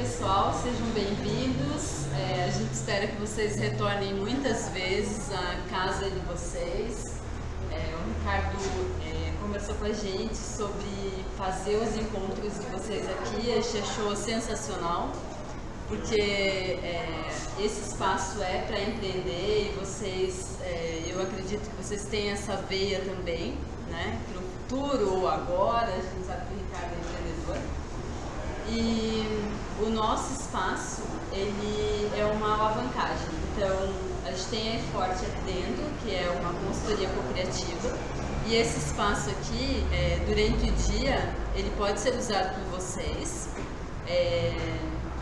pessoal, sejam bem-vindos. A gente espera que vocês retornem muitas vezes à casa de vocês. O Ricardo conversou com a gente sobre fazer os encontros de vocês aqui. A gente achou sensacional, porque esse espaço é para empreender e vocês, eu acredito que vocês têm essa veia também, né? Para o futuro ou agora, a gente sabe que o Ricardo é empreendedor. E o nosso espaço, ele é uma alavancagem. Então, a gente tem a E-Forte aqui dentro, que é uma consultoria cocriativa. E esse espaço aqui, durante o dia, ele pode ser usado por vocês.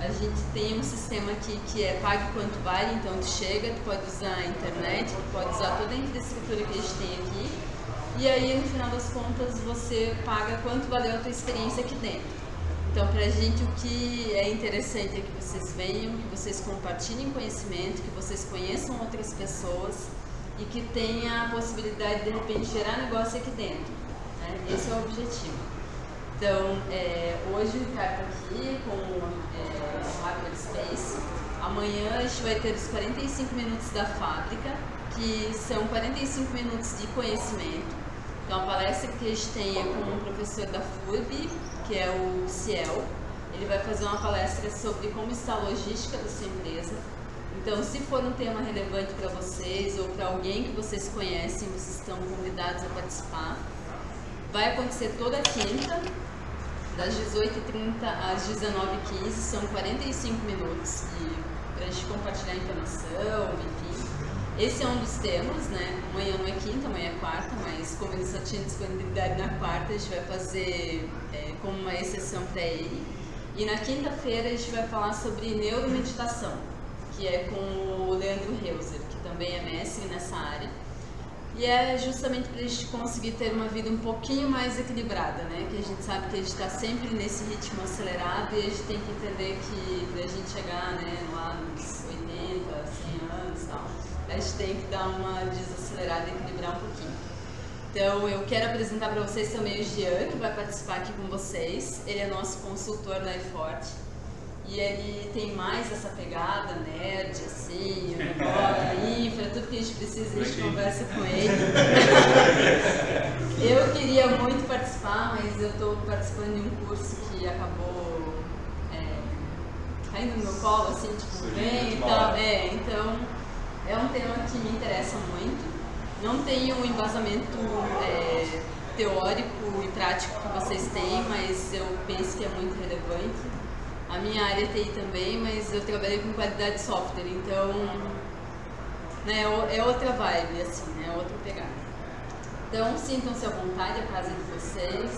A gente tem um sistema aqui que é pague quanto vale, então tu chega, tu pode usar a internet, tu pode usar toda a infraestrutura que a gente tem aqui. E aí, no final das contas, você paga quanto valeu a tua experiência aqui dentro. Então, para a gente, o que é interessante é que vocês venham, que vocês compartilhem conhecimento, que vocês conheçam outras pessoas e que tenha a possibilidade de repente gerar negócio aqui dentro, né? Esse é o objetivo. Então, hoje o Ricardo aqui com o Hackerspace. Amanhã a gente vai ter os 45 minutos da fábrica, que são 45 minutos de conhecimento. Então, a palestra que a gente tem é com um professor da FURB, que é o Ciel. Ele vai fazer uma palestra sobre como está a logística da sua empresa. Então, se for um tema relevante para vocês ou para alguém que vocês conhecem, vocês estão convidados a participar. Vai acontecer toda quinta, das 18h30 às 19h15, são 45 minutos para a gente compartilhar informação, enfim. Esse é um dos temas, né? Amanhã não é quinta, amanhã é quarta, mas como ele só tinha disponibilidade na quarta, a gente vai fazer como uma exceção para ele. E na quinta-feira a gente vai falar sobre neuromeditação, que é com o Leandro Heuser, que também é mestre nessa área. E é justamente para a gente conseguir ter uma vida um pouquinho mais equilibrada, né? Que a gente sabe que a gente está sempre nesse ritmo acelerado e a gente tem que entender que para a gente chegar, né, lá nos 80, 100 anos e tal, a gente tem que dar uma desacelerada e equilibrar um pouquinho. Então, eu quero apresentar para vocês também o Jean, que vai participar aqui com vocês. Ele é nosso consultor da E-Forte. E ele tem mais essa pegada nerd, assim, infra, tudo que a gente precisa, a gente conversa com ele. Eu queria muito participar, mas eu estou participando de um curso que acabou caindo no meu colo, assim, tipo, bem e tal. Então, é um tema que me interessa muito. Não tenho um embasamento teórico e prático que vocês têm, mas eu penso que é muito relevante. A minha área é TI também, mas eu trabalhei com qualidade de software, então, né, é outra vibe, assim, né, é outra pegada. Então, sintam-se à vontade, a casa de vocês.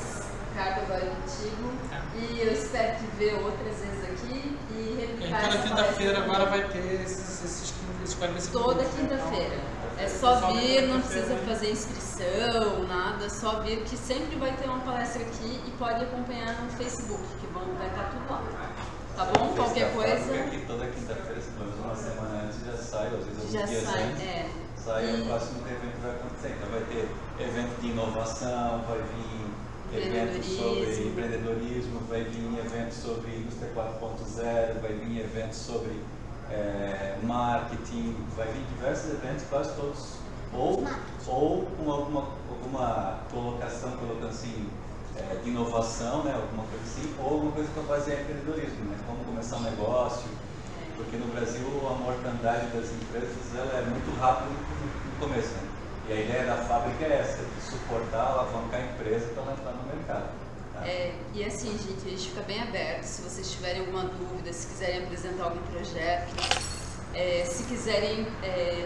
Ricardo, agora é contigo. E eu espero te ver outras vezes aqui e replicar essa palestra. Toda quinta-feira agora vai ter esses 45 toda quinta-feira. Então, é só vir, não precisa fazer inscrição, nada, é só vir que sempre vai ter uma palestra aqui e pode acompanhar no Facebook, que vai estar tudo lá. Tá bom? Qualquer coisa. Aqui, toda quinta-feira, pelo menos uma semana antes, já sai, às vezes alguns dias antes. Sai o próximo evento vai acontecer. Então vai ter evento de inovação, vai vir eventos sobre empreendedorismo, vai vir eventos sobre indústria 4.0, vai vir eventos sobre marketing, vai vir diversos eventos, quase todos, ou com alguma colocação, colocando assim, de inovação, né, alguma coisa assim, ou alguma coisa para fazer empreendedorismo, né, como começar um negócio, porque no Brasil a mortandade das empresas ela é muito rápida no começo, né? E a ideia da fábrica é essa, de suportar, alavancar a empresa para ela entrar no mercado. Tá? E assim, gente, a gente fica bem aberto. Se vocês tiverem alguma dúvida, se quiserem apresentar algum projeto, se quiserem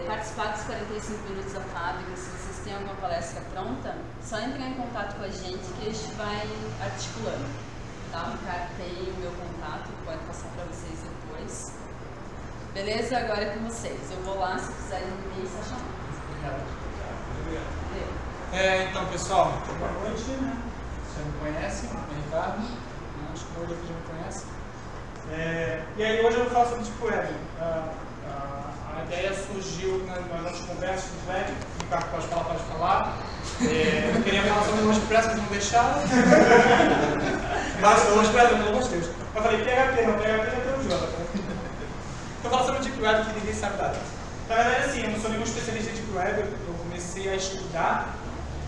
participar dos 45 minutos da fábrica, se vocês têm alguma palestra pronta, só entrar em contato com a gente que a gente vai articulando. Tá? O Ricardo tem o meu contato, pode passar para vocês depois. Beleza? Agora é com vocês. Eu vou lá, se quiserem me chamar. Obrigado. Então, pessoal, boa noite, né? Vocês me conhecem, meu nome é Ricardo, acho que hoje aqui já me conhece. E aí hoje eu vou falar sobre Deep Web. A ideia surgiu nas nossas conversas no Reddit, o Ricardo pode falar. Eu queria falar sobre o WordPress, mas não deixaram. Basta hoje para mim, pelo amor de Deus. Eu falei, PHP, não, PHP já tem um J. Então fala sobre Deep Web, que ninguém sabe nada. Na verdade, assim, eu não sou nenhum especialista em Deep Web, eu comecei a estudar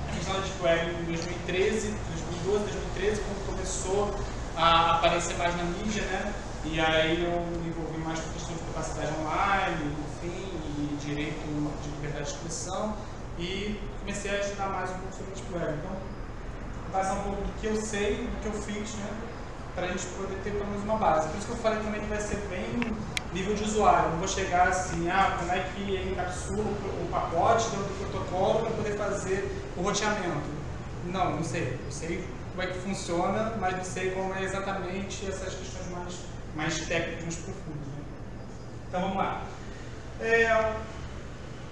a questão de Deep Web em 2013, 2012, 2013, quando começou a aparecer mais na mídia, né? E aí eu me envolvi mais com questões de privacidade online, enfim, e direito de liberdade de expressão, e comecei a estudar mais um pouco sobre Deep Web. Então, vou passar um pouco do que eu sei, do que eu fiz, né? Para a gente poder ter pelo menos uma base. Por isso que eu falei também que vai ser bem nível de usuário. Não vou chegar assim, ah, como é que ele encapsula o pacote dentro do protocolo para poder fazer o roteamento. Não, não sei. Eu sei como é que funciona, mas não sei como é exatamente essas questões mais técnicas, mais profundas. Né? Então vamos lá.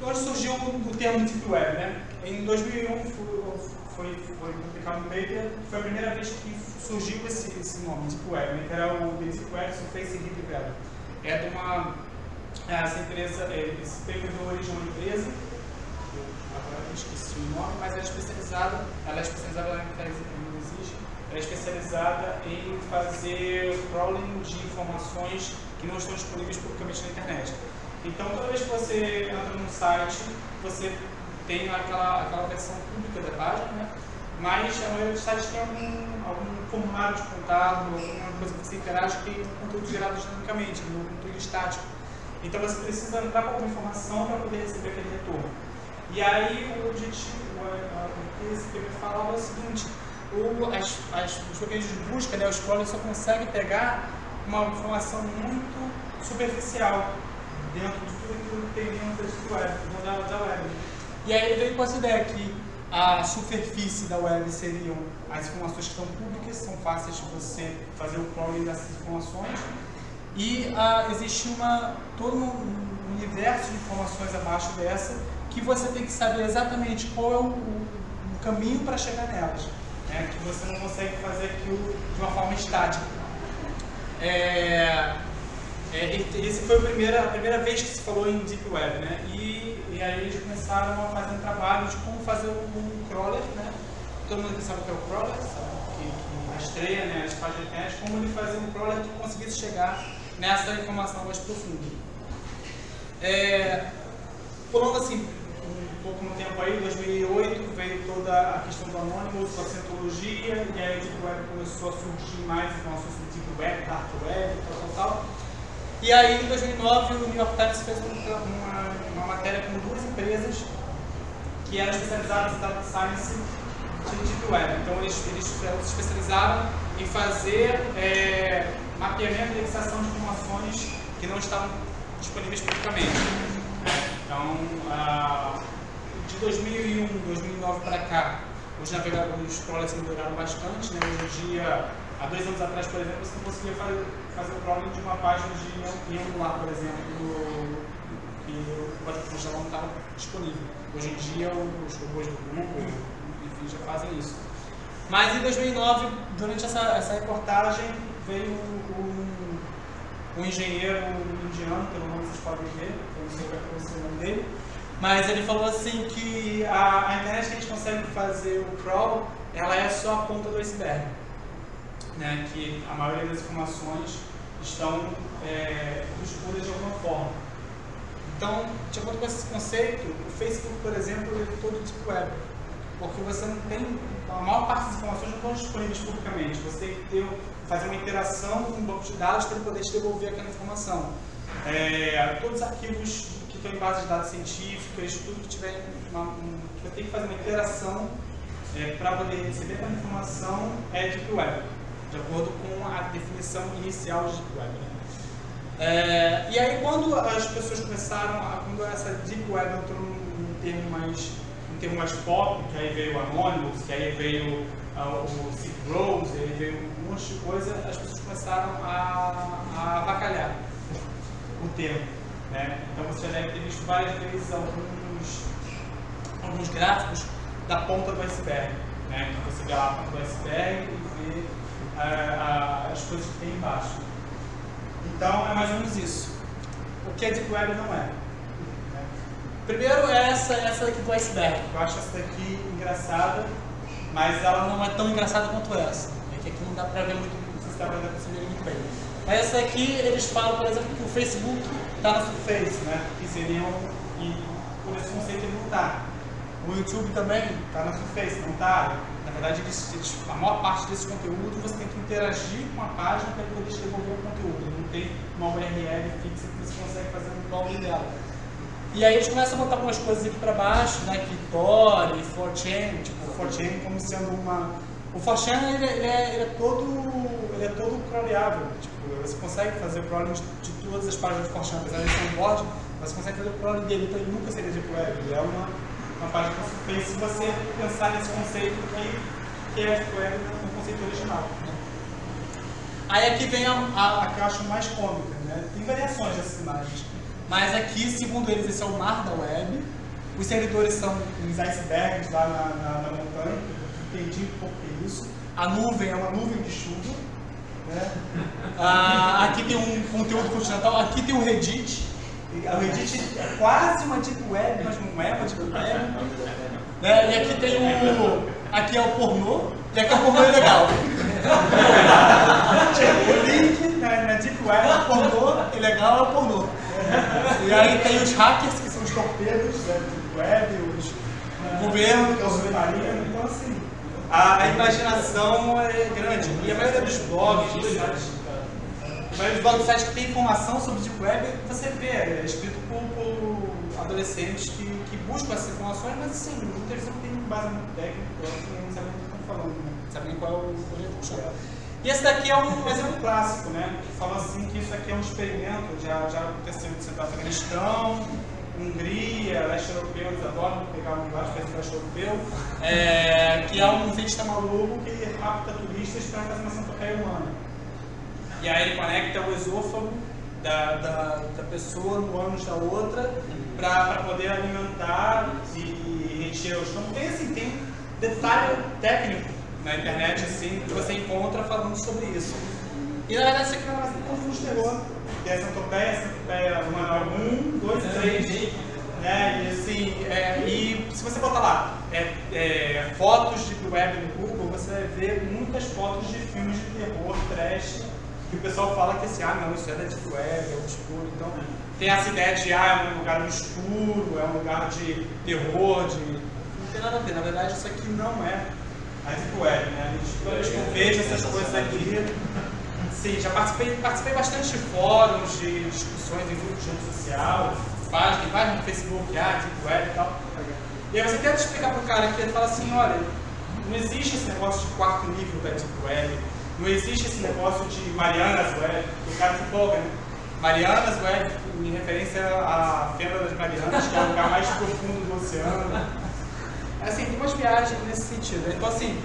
Hoje surgiu o termo Deep Web, né? Em 2001 foi publicado um paper, foi a primeira vez que surgiu esse nome, Deep Web, né? Que era o Deep Web Surface Developer. É de uma, essa empresa, esse paper deu origem a uma empresa, agora eu esqueci o nome, mas ela é especializada em fazer crawling de informações que não estão disponíveis publicamente na internet. Então, toda vez que você entra num site, você tem aquela versão pública da página, né? Mas a maioria dos sites tem algum formulário de contato, alguma coisa que você interage que tem um conteúdo gerado dinamicamente, um conteúdo estático. Então você precisa entrar com alguma informação para poder receber aquele retorno. E aí o objetivo, o que esse paper falava é o seguinte, os bloqueios de busca, né, os crawlers só conseguem pegar uma informação muito superficial dentro de tudo aquilo que tem dentro da web. E aí ele veio com essa ideia que a superfície da web seriam as informações que estão públicas, são fáceis de você fazer o crawling dessas informações, e existe todo um universo de informações abaixo dessa que você tem que saber exatamente qual é o caminho para chegar nelas, né? Que você não consegue fazer aquilo de uma forma estática. Esse foi a primeira vez que se falou em Deep Web, né? E aí eles começaram a fazer um trabalho de como fazer um crawler, né? Todo mundo que sabe o que é o crawler, sabe? Que rastreia, né, as páginas de internet, como ele fazia um crawler que conseguisse chegar nessa informação mais profunda. Pulando assim, um pouco no tempo aí, em 2008 veio toda a questão do Anonymous, da cientologia, e aí o Deep Web começou a surgir mais informações sobre Deep Web, Dark Web, tal. E aí, em 2009, o New York Times fez uma matéria com duas empresas que eram especializadas em data science de Deep Web. Então, eles se especializaram em fazer mapeamento e indexação de informações que não estavam disponíveis publicamente. Então, de 2001, 2009 para cá, os navegadores crawlers melhoraram bastante, né? Hoje em dia, há 2 anos atrás, por exemplo, você não conseguia fazer o crawling de uma página em Angular, por exemplo, que o código funcional não estava disponível. Hoje em dia, os robôs do Google, enfim, já fazem isso. Mas em 2009, durante essa reportagem, veio um engenheiro indiano, pelo nome vocês podem ver, eu não sei qual é o nome dele, mas ele falou assim que a internet que a gente consegue fazer o crawl, ela é só a ponta do iceberg. Né, que a maioria das informações estão escuras de alguma forma. Então, de acordo com esse conceito, o Facebook, por exemplo, é todo Deep Web, porque você não tem, a maior parte das informações não estão disponíveis publicamente. Você tem que fazer uma interação com um banco de dados para poder te devolver aquela informação. Todos os arquivos que estão em bases de dados científicas, tudo que tiver, você tem que fazer uma interação para poder receber aquela informação é Deep Web, de acordo com a definição inicial de Deep Web. Né? E aí, quando as pessoas começaram, quando essa Deep Web entrou num termo mais pop, que aí veio o Anonymous, que aí veio o Silk Road, que aí veio um monte de coisa, as pessoas começaram a avacalhar o termo. Né? Então, você já deve ter visto várias vezes alguns gráficos da ponta do iceberg. Né? Você vê lá a ponta do iceberg e vê as coisas que tem embaixo. Então, é mais ou menos isso. O que é Deep Web não é. Né? Primeiro é essa daqui do iceberg. Eu acho essa daqui engraçada, mas ela não é tão engraçada quanto essa. porque aqui não dá para ver muito o sistema da possibilidade muito bem. Mas essa aqui, eles falam, por exemplo, que o Facebook está na Surface, né? Que seria e por esse conceito ele não está. O YouTube também está na Surface, não está. Na verdade, a maior parte desse conteúdo você tem que interagir com a página para poder devolver o conteúdo. Não tem uma URL fixa que você consegue fazer um download dela. E aí eles começam a botar algumas coisas aqui para baixo, né? Que Tor e 4chan, tipo, o 4chan como sendo uma... O 4chan ele é todo crawleável, tipo, você consegue fazer o crawling de todas as páginas do 4chan, apesar de ser um bot, você consegue fazer o crawling dele, então ele nunca seria deep web, ele é uma página que você fez se você pensar nesse conceito que é deep web no conceito original. Aí aqui vem a que eu acho mais cômica, né? Tem variações dessas imagens, mas aqui, segundo eles, esse é o mar da web, os servidores são uns icebergs lá na montanha, eu entendi um pouco isso, a nuvem é uma nuvem de chuva, né? Aqui tem um conteúdo continental, aqui tem o Reddit, o Reddit é quase uma deep web, mas não é uma deep web, né? E aqui tem aqui é o pornô, e aqui é o pornô ilegal. O link na deep web é o pornô, ilegal é o pornô. E aí tem os hackers, que são os torpedos, né, do web, o governo, que é o submarino, então assim, a imaginação é grande. E a maioria dos blogs, dos sites que tem informação sobre Deep Web, você vê, é escrito por adolescentes que buscam essas informações, mas assim, o interessante tem uma base muito técnica, não sabe nem o que estão falando, né? Não sabe nem qual é o projeto que chama. E esse daqui é um exemplo clássico, né? Que fala assim que isso aqui é um experimento, já aconteceu no Afeganistão, Hungria, leste europeu, eles adoram pegar um embaixo para leste europeu, que é um cientista maluco que rapta turistas para fazer uma centopeia humana. E aí ele conecta o esôfago da pessoa no ânus da outra para poder alimentar e encher o estômago. Tem assim, tem detalhe técnico na internet, assim, que você encontra falando sobre isso. E na verdade, isso aqui é uma confusão de terror. Que é centopeia humana 1, 2, 3, né? E assim, e se você botar lá fotos de web no Google, você vai ver muitas fotos de filmes de terror, trash, que o pessoal fala que assim, não, isso é da deep web, é obscuro, então tem essa ideia de, é um lugar escuro, é um lugar de terror, não tem nada a ver, na verdade isso aqui não é a deep web, né? Eu vejo essas coisas aqui. Sim, já participei bastante de fóruns, de discussões em grupos de rede social, página no Facebook, tipo web e tal. E aí você tenta explicar para o cara que ele fala assim, olha, não existe esse negócio de quarto nível da Deep Web, não existe esse negócio de Marianas Web, o cara se empolga, né? Marianas Web, em referência à Fenda das Marianas, que é o lugar mais profundo do oceano. Assim, tem umas viagens nesse sentido. Então assim,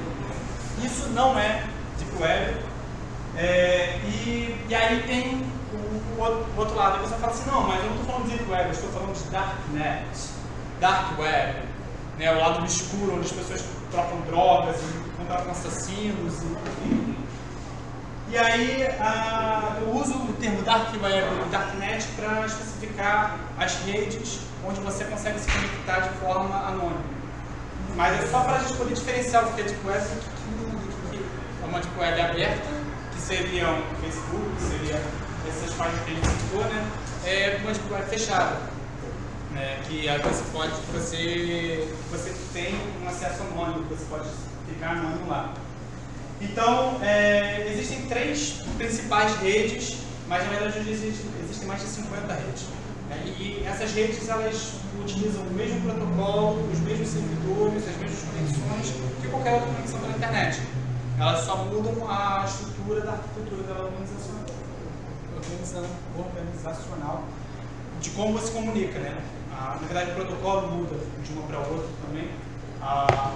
isso não é Deep Web. E aí tem o outro lado, e você fala assim, não, mas eu não estou falando de deep web, eu estou falando de darknet, dark web, né, o lado obscuro onde as pessoas trocam drogas, e contratam assassinos, enfim. E aí eu uso o termo dark web e darknet para especificar as redes onde você consegue se conectar de forma anônima. Mas é só para a gente poder diferenciar o que é deep web do que é uma deep web aberta, que seriam o Facebook, que seriam essas páginas que a gente citou, né? É uma deep web fechada, né? Que aí você tem um acesso anônimo, você pode clicar anônimo lá. Então, existem 3 principais redes, mas na verdade hoje existem mais de 50 redes, né? E essas redes, elas utilizam o mesmo protocolo, os mesmos servidores, as mesmas conexões que qualquer outra conexão pela internet. Elas só mudam a estrutura da arquitetura da organizacional, de como se comunica, né? Na verdade, o protocolo muda de uma para outra também,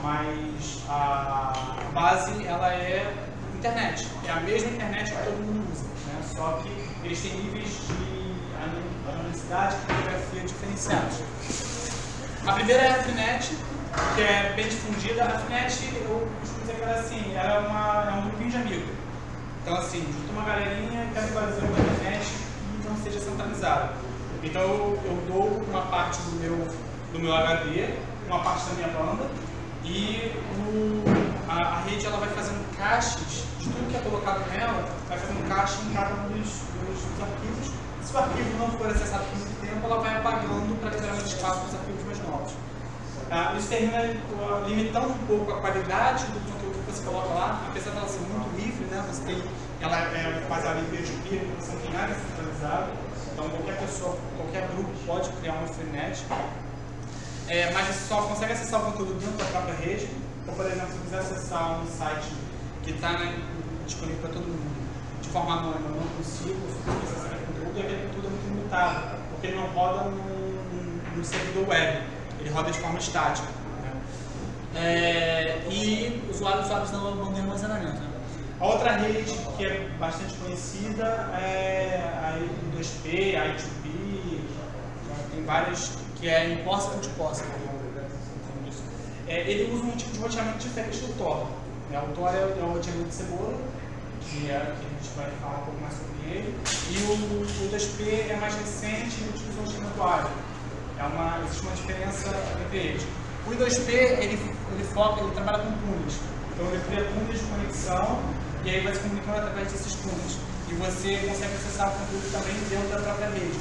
mas a base, ela é internet. É a mesma internet que todo mundo usa, né? Só que eles têm níveis de anonimidade e criptografia diferenciados. A primeira é a Freenet, que é bem difundida. A Freenet, eu costumo dizer que ela assim, é um grupinho de amigos. Então assim, junta uma galerinha e quer fazer uma Freenet que não seja centralizada. Então eu dou uma parte do meu HD, uma parte da minha banda, e a rede ela vai fazendo caches de tudo que é colocado nela, vai fazendo cache em cada um dos arquivos. Se o arquivo não for acessado por muito tempo, ela vai apagando para liberar mais espaço para os arquivos mais novos. Isso termina limitando um pouco a qualidade do conteúdo que você coloca lá, apesar dela ser muito livre, né? Você tem, ela é baseada em PHP, você não tem nada centralizado, então qualquer pessoa, qualquer grupo pode criar uma Freenet. Mas você só consegue acessar o conteúdo dentro da própria rede, ou por exemplo, se você quiser acessar um site que está disponível para todo mundo de forma anônima, eu não consigo, você acessar o conteúdo, e aquele conteúdo é muito limitado, porque ele não roda num servidor web. Ele roda de forma estática. Né? E usuários não mandam armazenamento. Né? A outra rede que é bastante conhecida é a I2P, a I2P, tem várias, que é impossible to possible. Ele usa um tipo de roteamento diferente do Tor. Né? O Tor é o roteamento de cebola, que a gente vai falar um pouco mais sobre ele. E o I2P é mais recente e utiliza o roteamento ágil. Existe uma diferença entre eles. O I2P ele trabalha com túneis, então ele cria túneis de conexão e aí vai se comunicando através desses túneis. E você consegue acessar o conteúdo também dentro da própria rede.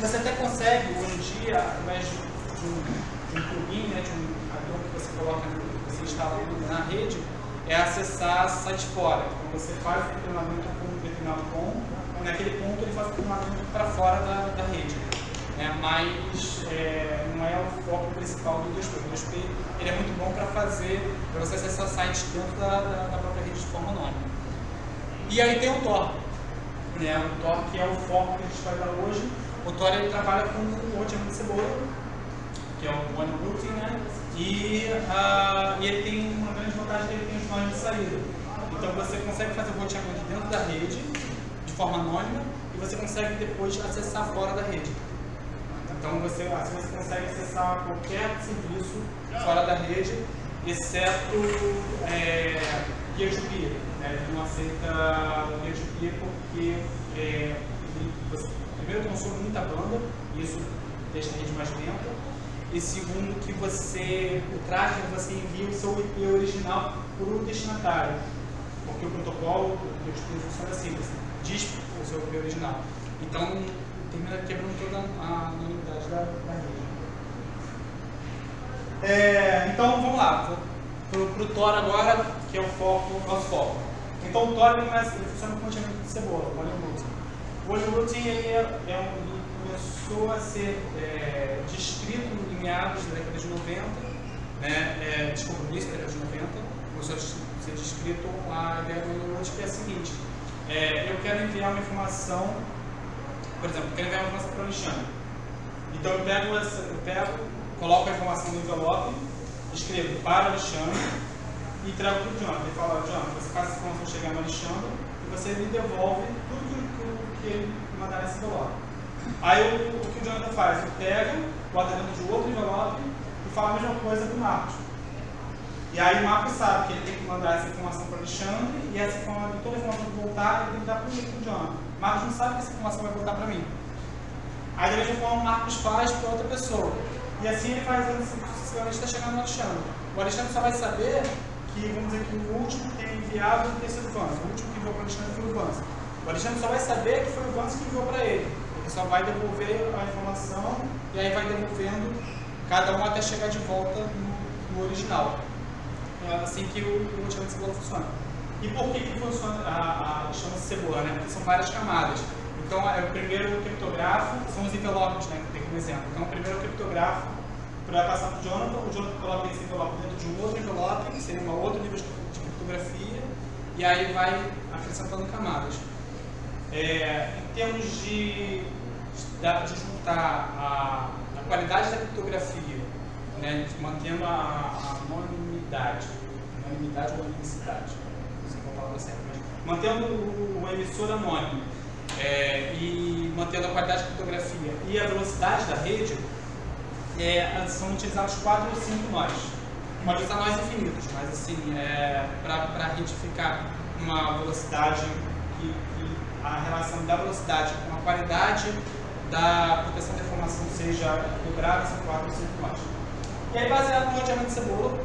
Você até consegue, hoje em dia, através de um plugin, né, de um addon que você coloca, que você instala na rede, acessar sites fora. Então você faz o treinamento com um determinado ponto, e naquele ponto ele faz o treinamento para fora da rede. Mas não é o foco principal do I2P. O I2P ele é muito bom para você acessar sites dentro da própria rede de forma anônima. E aí tem o Tor, né? O Tor que é o foco que a gente vai dar hoje. O Tor ele trabalha com o roteamento de cebola, que é o Onion Routing, né? E ele tem uma grande vantagem, que ele tem os nós de saída. Então você consegue fazer o roteamento dentro da rede, de forma anônima, e você consegue depois acessar fora da rede. Então, você consegue acessar qualquer serviço fora da rede, exceto peer-to-peer. Ele não aceita peer-to-peer porque você, primeiro, consome muita banda, e isso deixa a rede mais lenta. E segundo, que o tráfego você envia o seu IP original para o destinatário, porque o protocolo do peer-to-peer funciona assim, você diz o seu IP original. Então, termina quebrando toda a anonimidade da rede. Então vamos lá, para o Tor agora, que é o nosso foco. Então o Tor ele funciona com o roteamento de cebola, o Onion Routing. O Onion Routing ele começou a ser descrito em meados da década de 90, né? Desculpa, início da década de 90, começou a ser descrito a ideia do Onion Routing, que é a seguinte: eu quero enviar uma informação. Por exemplo, eu quero enviar uma informação para o Alexandre. Então coloco a informação no envelope, escrevo para o Alexandre e entrego para o Jonathan. Ele fala: Jonathan, você faz essa informação chegar no Alexandre e você me devolve tudo que ele mandar nesse envelope. Aí o que o Jonathan faz? Ele pega, bota dentro de outro envelope e fala a mesma coisa para o Marcos. E aí o Marcos sabe que ele tem que mandar essa informação para o Alexandre e essa informação, toda a informação que voltar, ele tem que dar para o Jonathan. Marcos não sabe que essa informação vai voltar para mim. Aí da mesma forma o Marcos faz para outra pessoa. E assim ele faz sucessivamente até chegar no Alexandre. O Alexandre só vai saber que, vamos dizer, que o último que é enviado tem sido o Vans. O último que enviou para o Alexandre foi o Vans. O Alexandre só vai saber que foi o Vans que enviou para ele. Ele só vai devolver a informação e aí vai devolvendo cada um até chegar de volta no original. É assim que o roteamento de cebola funciona. E por que funciona a chama de cebola? Né? Porque são várias camadas. Então, o primeiro criptografo são os envelopes, né? Tem como exemplo. Então, o primeiro criptografo vai passar para o Jonathan coloca esse envelope dentro de um outro envelope, que seria um outro nível de criptografia, e aí vai acrescentando camadas. Em termos de juntar a qualidade da criptografia, né? Mantendo a anonimidade, ou anonimicidade. Mantendo o emissor anônimo e mantendo a qualidade da criptografia e a velocidade da rede, são utilizados 4 ou 5 nós. Pode usar nós infinitos, mas assim, para a rede ficar numa velocidade que a relação da velocidade com a qualidade da proteção da informação seja dobrada, são 4 ou 5 nós. E aí, baseado no roteamento de cebola,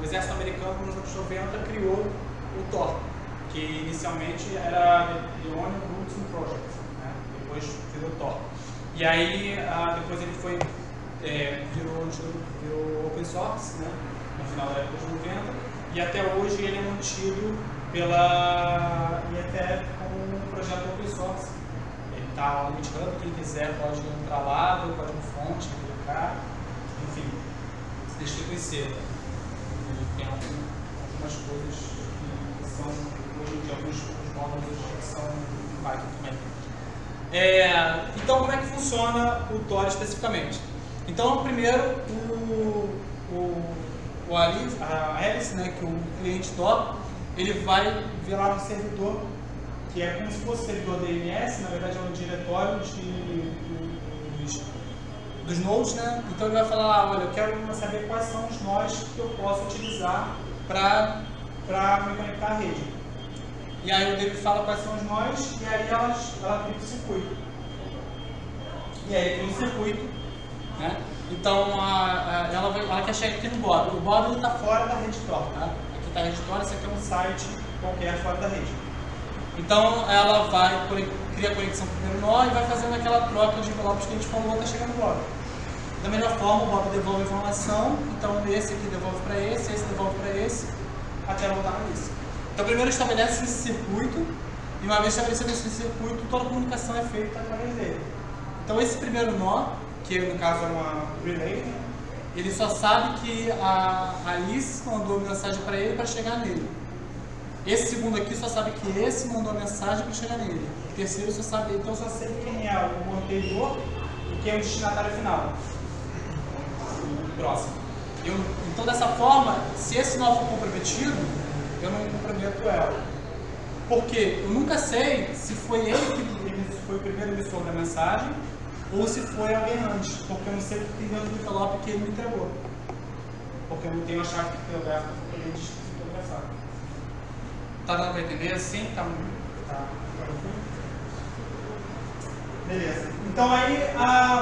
o exército americano, nos anos 90, criou o Tor, que inicialmente era The Onion Routing Project, né? Depois virou Tor. E aí, depois ele foi, virou open source, né? No final da década de 90, e até hoje ele é mantido pela IETF como um projeto open source. Ele está lá no GitHub, quem quiser pode entrar lá, ver o código fonte, clicar, enfim, deixa eu conhecer. Tem algumas coisas que são, hoje em dia, alguns módulos que são em Python também. Então, como é que funciona o Tor especificamente? Então, primeiro, a hélice, né, que o cliente Tor, ele vai virar um servidor, que é como se fosse servidor DNS, na verdade é um diretório dos nodes, né? Então ele vai falar, olha, eu quero saber quais são os nós que eu posso utilizar para me conectar à rede. E aí o David fala quais são os nós, e aí ela cria um circuito. E aí tem um circuito, né? Então ela quer chegar aqui no border. O border está fora da rede Tor, tá? Aqui está a rede Tor, isso aqui é um site qualquer fora da rede. Então ela vai criar a conexão com o primeiro nó e vai fazendo aquela troca de envelopes que a gente falou até chegar no border. Da mesma forma, o border devolve informação, então esse aqui devolve para esse devolve para esse, até voltar para esse. Então primeiro estabelece esse circuito, e uma vez estabelecido esse circuito, toda a comunicação é feita através dele. Então esse primeiro nó, que no caso é uma relay, né? Ele só sabe que a Alice mandou mensagem para ele para chegar nele. Esse segundo aqui só sabe que esse mandou mensagem para chegar nele. O terceiro só sabe, então só sei quem é o anterior e quem é o destinatário final. Próximo. Então dessa forma, se esse nó for comprometido, eu não comprometo ela. Porque eu nunca sei se foi ele que foi o primeiro emissor da mensagem ou se foi alguém antes, porque eu não sei o que tem dentro do envelope que ele me entregou. Porque eu não tenho a chave criptográfica para ele fotografar. Tá dando para entender assim? Tá. Beleza. Então aí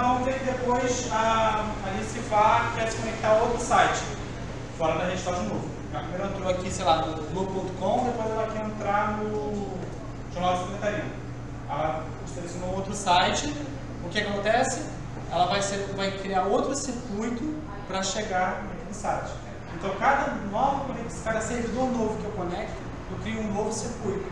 vamos ver que depois a Alice Fá quer se conectar a outro site, fora da rede Tor de novo. Ela primeiro entrou aqui, sei lá, no Globo.com, depois ela quer entrar no Jornal de Secretaria. Ela selecionou outro site. O que acontece? Ela vai criar outro circuito para chegar no site. Então, cada servidor novo que eu conecto, eu crio um novo circuito.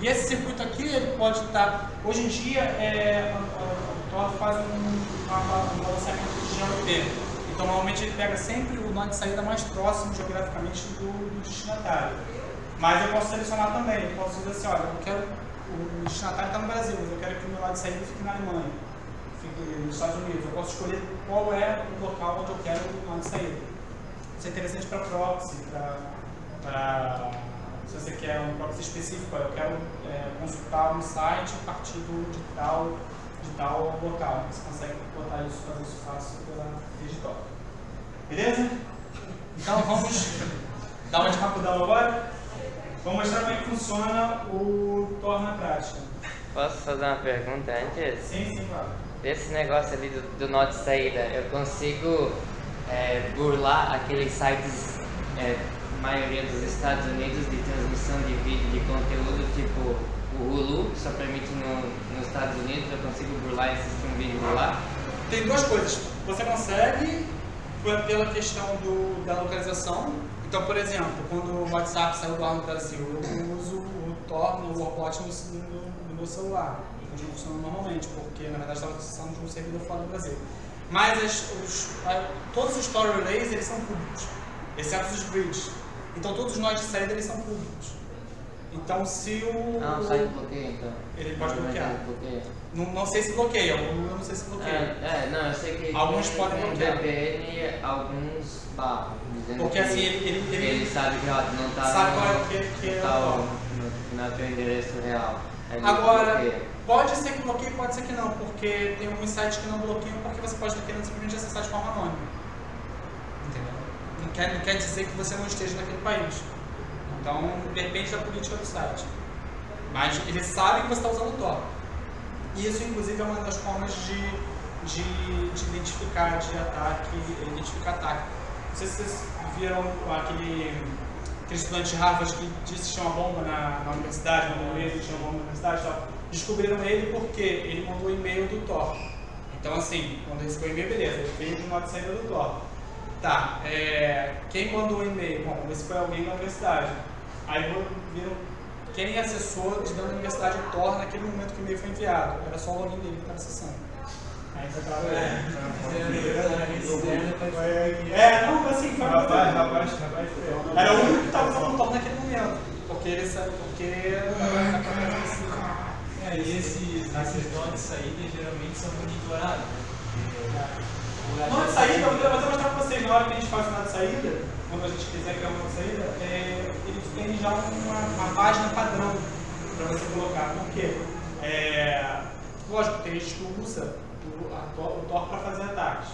E esse circuito aqui, ele pode estar... Hoje em dia, o Tor faz um balanceamento de GLP. Então, normalmente, ele pega sempre o nó de saída mais próximo, geograficamente, do destinatário. Mas eu posso selecionar também. Eu posso dizer assim, olha, eu quero... O destinatário está no Brasil, mas eu quero que o meu nó de saída fique na Alemanha, nos Estados Unidos. Eu posso escolher qual é o local onde eu quero o nó de saída. Isso é interessante para proxy, se você quer um proxy específico, eu quero consultar um site a partir de tal local. Você consegue botar isso, fazer isso fácil pela rede Tor. Beleza? Então vamos dar uma de rapidão agora. Vou mostrar como é que funciona o Tor na prática. Posso fazer uma pergunta antes? Sim, claro. Esse negócio ali do nó de saída, eu consigo burlar aqueles sites, maioria dos Estados Unidos, de transmissão de vídeo, de conteúdo, tipo o Hulu, que só permite nos Estados Unidos, eu consigo burlar e assistir um vídeo lá? Tem duas coisas. Você consegue pela questão da localização. Então, por exemplo, quando o WhatsApp saiu lá no Brasil, eu uso o Tor no Workbot no meu celular, onde não funciona normalmente, porque na verdade estava precisando de um servidor fora do Brasil. Mas todos os Tor Relays, eles são públicos, exceto os bridges. Então todos os nós de saída, eles são públicos. Então se o... Ah, o site bloqueia então. Ele pode bloquear. Não sei se bloqueia, eu não sei se bloqueia. Não, eu sei que alguns podem bloquear. VPN, alguns barram. Porque assim, ele sabe que não está no teu endereço real. Agora, pode ser que bloqueie, pode ser que não, porque tem alguns sites que não bloqueiam porque você pode estar querendo simplesmente acessar de forma anônima. Entendeu? Não quer dizer que você não esteja naquele país. Então, depende da política do site. Mas ele sabe que você está usando o Tor. Isso, inclusive, é uma das formas de de identificar de ataque, identificar ataque. Não sei se vocês viram aquele estudante de Harvard que disse que tinha uma bomba na universidade, descobriram ele porque ele mandou um e-mail do Tor. Então assim, quando recebeu o e-mail, beleza, ele veio de uma senha do Tor. Tá, quem mandou o e-mail? Bom, esse foi alguém da universidade. Aí viram quem acessou de dentro da universidade o Tor naquele momento que o e-mail foi enviado. Era só o login dele que estava acessando. Era o único que estava usando o Tor naquele momento, porque ele sabe, e esses nós de saída geralmente são monitorados. Nós de saída, eu vou mostrar para vocês, na hora que a gente faz o nó de saída, quando a gente quiser criar uma saída, ele tem já uma página padrão para você colocar. Por quê? Lógico, tem gente que usa o Tor para fazer ataques,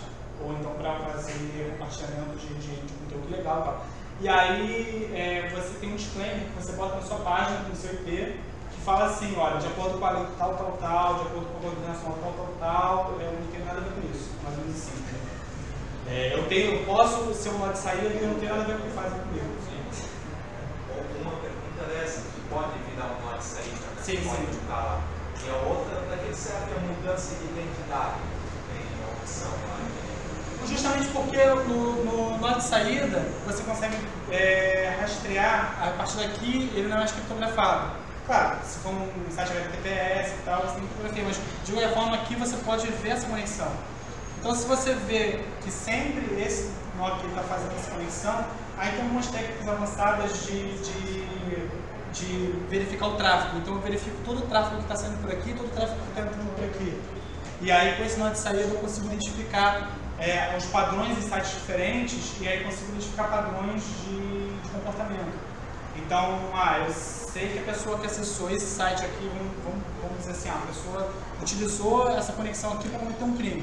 ou então para fazer compartilhamento de conteúdo legal. Tá? E aí você tem um disclaimer que você bota na sua página, no seu IP, que fala assim, olha, de acordo com a lei tal, tal, tal, de acordo com a coordenação tal, tal, tal, eu não tenho nada a ver com isso, mais ou menos assim. Eu posso ser um nó de saída e eu não tenho nada a ver com o que fazem comigo. Sim. Uma pergunta dessa, que pode virar um nó de saída, né? Sim, pode ficar lá. E a outra, daquele certo é a mudança de identidade, tem a opção lá. Justamente porque no nó de saída, você consegue rastrear, a partir daqui ele não é mais criptografado. Claro, se for um site HTTPS e tal, você tem criptografia, mas de qualquer forma aqui você pode ver essa conexão. Então se você vê que sempre esse nó aqui está fazendo essa conexão, aí tem algumas técnicas avançadas de verificar o tráfego. Então eu verifico todo o tráfego que está saindo por aqui, todo o tráfego que está entrando por aqui. E aí com esse nó de saída eu consigo identificar os padrões de sites diferentes e aí consigo identificar padrões de comportamento. Então, eu sei que a pessoa que acessou esse site aqui, vamos dizer assim, a pessoa utilizou essa conexão aqui para cometer um crime.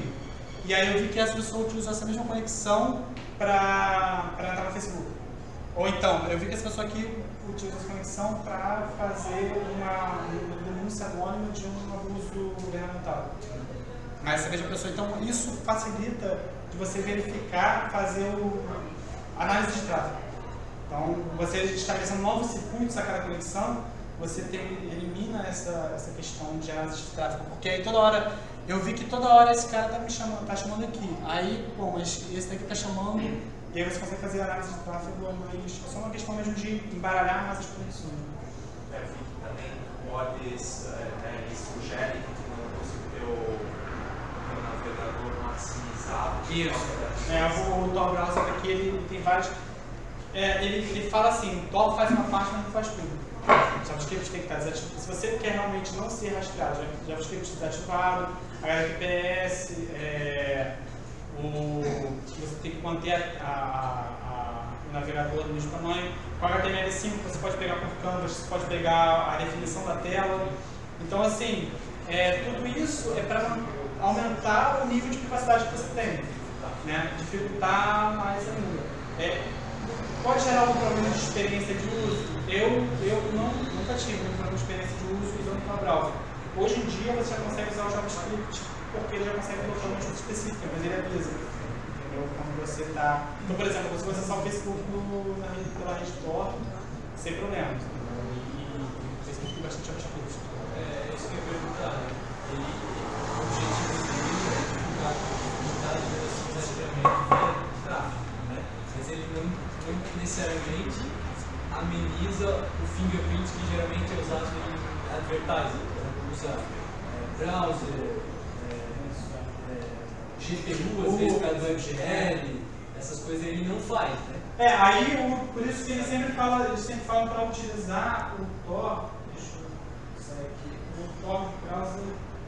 E aí eu vi que essa pessoa utilizou essa mesma conexão para entrar no Facebook. Ou então, eu vi que essa pessoa aqui utiliza essa conexão para fazer uma denúncia anônima de um abuso governamental. Mas essa mesma pessoa, então isso facilita de você verificar, fazer a análise de tráfego. Então, você estabelecendo novos circuitos a cada conexão, você elimina essa questão de análise de tráfego. Porque aí toda hora, eu vi que toda hora esse cara está me chamando, tá chamando aqui. Aí, bom, mas esse daqui está chamando. E aí você consegue fazer análise de tráfego, mas é só uma questão mesmo de embaralhar mais as conexões. Também pode, ele sugere que tu manda o teu navegador maximizado. Isso. O Tor Browser aqui, ele tem vários... Ele fala assim, o Tor faz uma parte, mas não faz tudo. O JavaScript tem que estar desativado. Se você quer realmente não ser rastreado, JavaScript desativado, HTTPS, você tem que manter o navegador do mesmo tamanho. Com HTML5 você pode pegar por canvas, você pode pegar a definição da tela. Então assim, tudo isso é para aumentar o nível de privacidade que você tem, né? Dificultar mais ainda. Pode gerar algum problema de experiência de uso. Eu nunca tive um problema de experiência de uso usando o browser. Hoje em dia você já consegue usar o JavaScript, porque ele já consegue colocar uma coisa específica, mas ele avisa, entendeu? Quando você está... Então, por exemplo, você acessar o Facebook pela rede Tor, sem problemas, entendeu? E o Facebook tem bastante JavaScript. Isso que eu ia perguntar, o objetivo dele é divulgar a geração de rastreamento via tráfego, né? Mas ele não necessariamente ameniza o fingerprint que geralmente é usado em advertising, usa browser, GPU, às vezes, para do MGL, essas coisas ele não faz, né? Por isso que eles sempre falam para utilizar o Tor, deixa eu sair aqui, o Tor no caso,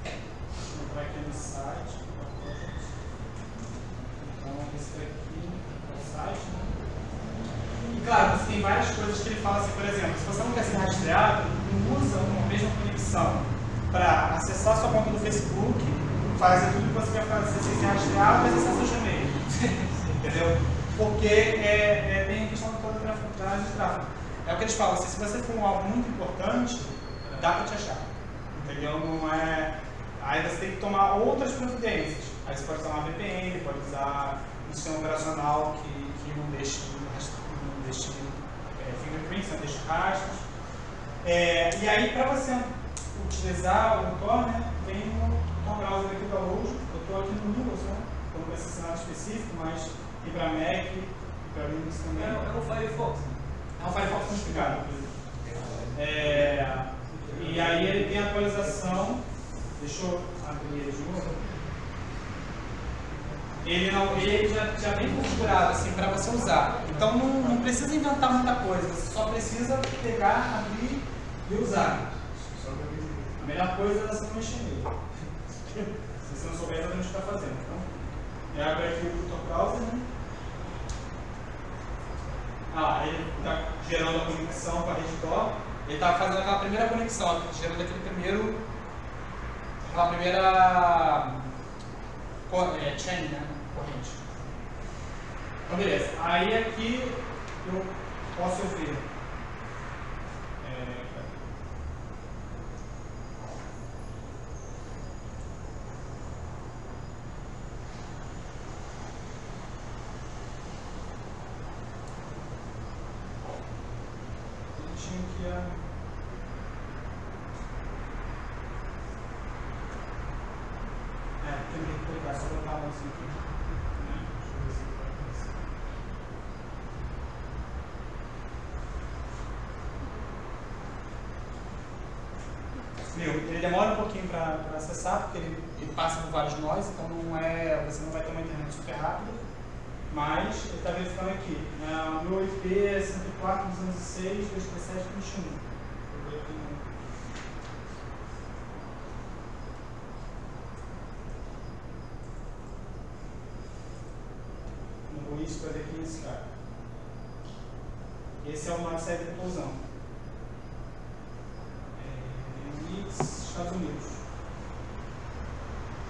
deixa eu entrar aqui no site, então esse daqui é o site, né? E claro, você tem várias coisas que ele fala assim, por exemplo, se você não quer ser rastreado, usa uma mesma conexão para acessar a sua conta do Facebook, fazer tudo que você quer fazer, você se rastrear, mas acessar o seu Gmail. Entendeu? Porque bem a questão toda da análise de tráfego. É o que eles falam, assim, se você for um algo muito importante, dá para te achar. Entendeu? Não é... Aí você tem que tomar outras providências. Aí você pode usar uma VPN, pode usar um sistema operacional que não deixe fingerprints, não deixe rastros. E aí, para você utilizar o Tor, né, vem o Tor Browser aqui do download. Eu estou aqui no Windows, né, então com esse sinal específico, mas e para Mac, e para Linux também. É o Firefox. É um Firefox modificado, inclusive. E aí ele tem atualização. Deixa eu abrir ele de novo. Ele já vem configurado assim, para você usar. Então não precisa inventar muita coisa, você só precisa pegar, abrir e usar. A melhor coisa é você não mexer nele. Se você não souber exatamente o que está fazendo. Então, eu abro aqui o Tor Browser, né? Ele está gerando a conexão com a rede Tor. Ele está fazendo aquela primeira conexão, gerando aquela primeira chain, né? Corrente. Então, beleza. Aí aqui eu posso ver. Ele demora um pouquinho para acessar, porque ele passa por vários nós, então você não vai ter uma internet super rápida, mas ele está verificando aqui. O meu IP é 104, 206, 237, 21. Eu vou aqui no... Não vou isso para ver aqui nesse cara. Esse é o uma série de inclusão. Estados Unidos.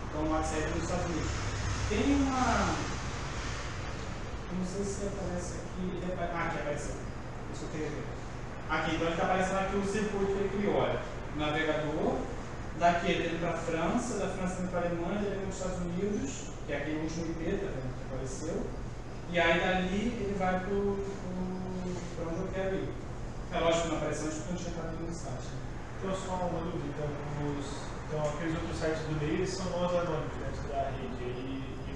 Então, uma série dos Estados Unidos. Tem uma... Não sei se aparece aqui... Aqui apareceu. Deixa eu ver. Aqui, então ele está aparecendo aqui o circuito que ele criou. Olha, o navegador. Daqui ele vem para a França. Da França vem para a Alemanha. Ele vem para os Estados Unidos. Que é aquele último IP que apareceu. E aí, dali, ele vai para onde eu quero ir. É lógico que não apareceu antes porque eu não tinha entrado no site. Então, só uma dúvida, então aqueles outros sites do meio são nós anônimos dentro da rede, e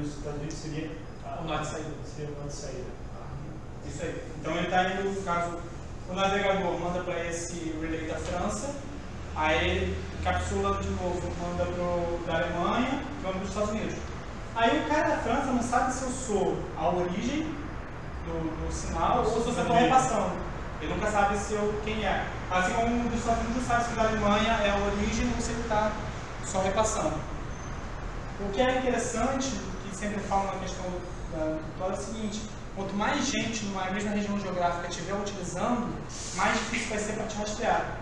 os Estados Unidos seria o nó de saída. Isso aí. Então ele está indo, no caso, o navegador manda para esse relay da França, aí ele encapsula de novo, manda para a Alemanha, manda para os Estados Unidos. Aí o cara da França não sabe se eu sou a origem do sinal ou se eu estou repassando. Ele nunca sabe quem é. Assim como um dos Estados Unidos sabe se da Alemanha é a origem ou se ele está só repassando. O que é interessante, que sempre falo na questão do Tor, é o seguinte: quanto mais gente numa mesma região geográfica estiver utilizando, mais difícil vai ser para te rastrear.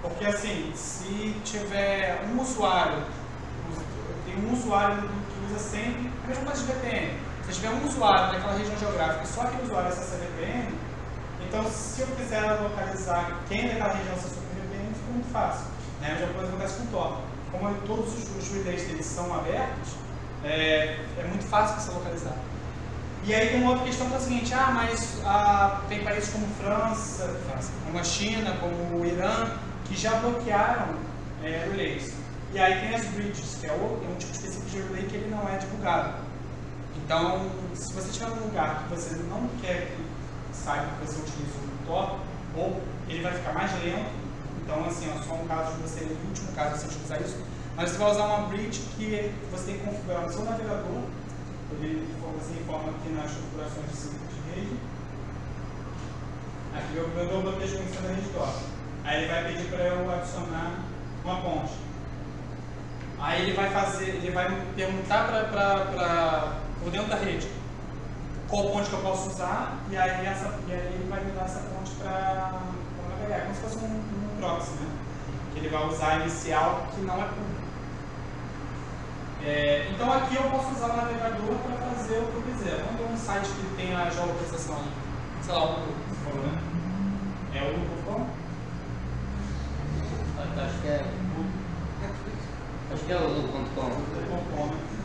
Porque assim, se tiver um usuário, tem um usuário que usa sempre a mesma coisa de VPN. Se tiver um usuário daquela região geográfica e só aquele usuário acessa VPN, então, se eu quiser localizar quem daquela região se supervivendo, fica muito fácil. A mesma coisa acontece com o Tor. Como todos os relays deles são abertos, é muito fácil você localizar. E aí tem uma outra questão que é a seguinte: tem países como França, como a China, como o Irã, que já bloquearam relays. E aí tem as bridges, que é um tipo específico de relay que ele não é divulgado. Então, se você tiver um lugar que você não quer que saiba que você utiliza o Tor, ou ele vai ficar mais lento. Então, assim, é só um caso de você, no último caso, você utilizar isso. Mas você vai usar uma bridge que você tem que configurar no seu navegador. Você informa aqui nas configurações de circuito de rede. Aqui eu dou o bloqueio de conexão da rede Tor. Aí ele vai pedir para eu adicionar uma ponte. Aí ele vai perguntar para o dentro da rede qual ponte que eu posso usar, e aí ele vai me dar essa ponte para navegar, como se fosse um proxy, né? Que ele vai usar inicial que não é público. Então aqui eu posso usar o navegador para fazer o que eu quiser. Vamos um site que tem a geolocalização ali, sei lá, o Google, né? É o Google? Acho que é o Google.com.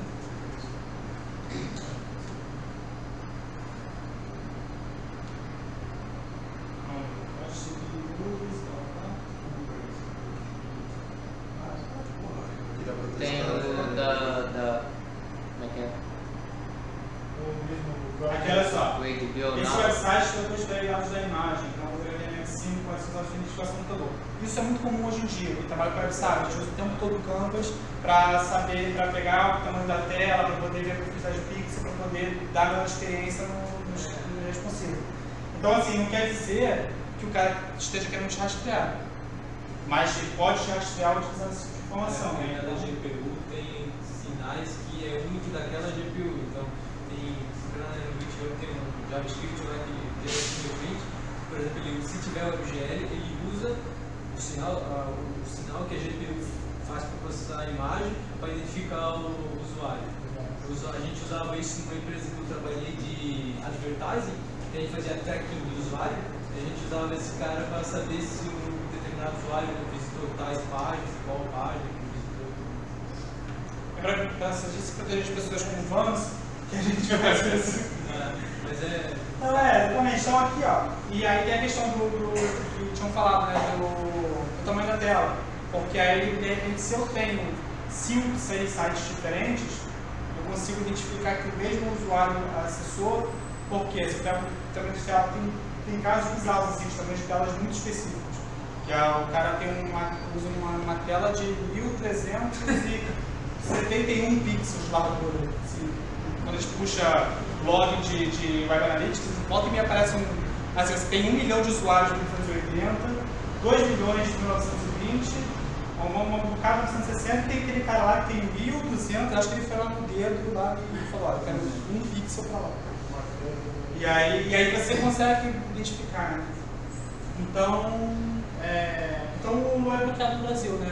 do computador. Isso é muito comum hoje em dia. Eu trabalho com website, eu uso o tempo todo o Canvas para saber, para pegar o tamanho da tela, para poder ver a profundidade de pixel, para poder dar uma experiência no responsivo. Então, assim, não quer dizer que o cara esteja querendo te rastrear, mas ele pode te rastrear utilizando essa informação. É, a GPU tem sinais que é único daquela GPU. Então, tem um JavaScript lá que tem um print, por exemplo, ele, se tiver o WebGL, ele usa o sinal que a GPU faz para processar a imagem para identificar o usuário. A gente usava isso numa empresa que eu trabalhei de advertising, que a gente fazia tracking do usuário, e a gente usava esse cara para saber se um determinado usuário visitou tais páginas, qual página visitou. Para a gente se proteger de pessoas como fãs, que a gente vai fazer isso. Então, exatamente. Então, aqui, ó. E aí tem a questão do que tinham falado, né? Do tamanho da tela. Porque aí, de repente, se eu tenho 5, 6 sites diferentes, eu consigo identificar que o mesmo usuário acessou. Porque se eu pego o tamanho de tela, tem casos bizarros, assim, de tamanhos de telas muito específicos. Que o cara tem usa uma tela de 1371 pixels lá do olho. Quando a gente puxa log de Web Analytics, volta e me aparece assim, você tem 1 milhão de usuários de 1980, 2 milhões de 1920, um bocado de 1960, tem aquele cara lá que tem 1.200, acho que ele foi lá no dedo lá e falou, olha, eu quero 1 pixel para lá. E aí você consegue identificar, né? Então o LoL é bloqueado no Brasil, né?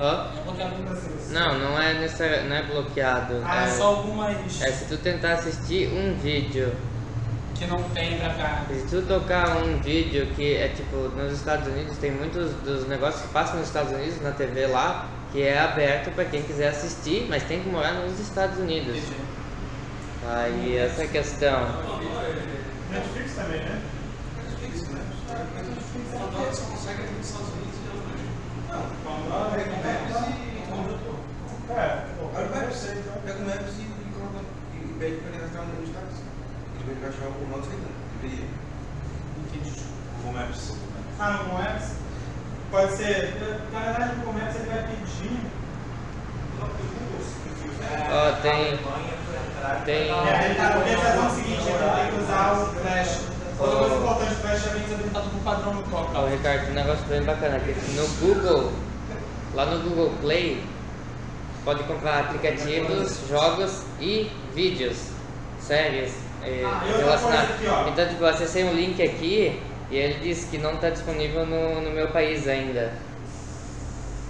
É bloqueado no Brasil. Não é necessário, não é bloqueado. É só algumas. É se tu tentar assistir um vídeo que não tem pra cá. Se tu tocar um vídeo que é tipo nos Estados Unidos, tem muitos dos negócios que passam nos Estados Unidos na TV lá, que é aberto pra quem quiser assistir, mas tem que morar nos Estados Unidos. Aí essa é a questão. Netflix também, né? Netflix, né? Netflix só consegue nos Estados Unidos. Pega o Maps e coloca e pede para ele gastar um número de taxas. Ele vai gastar o nosso retorno. Deveria. Entendi. Google Maps. Ah, no Google Maps? Pode ser. Na verdade, o Google Maps ele vai pedir. Tem. Ele vai fazer o seguinte: ele tem que usar o Flash. Outra coisa importante do Flash é que ele está com o padrão no local. Ricardo, um negócio bem bacana aqui. No Google, lá no Google Play, pode comprar aplicativos, jogos e vídeos, séries relacionadas. Então, tipo, eu acessei um link aqui e ele disse que não está disponível no meu país ainda.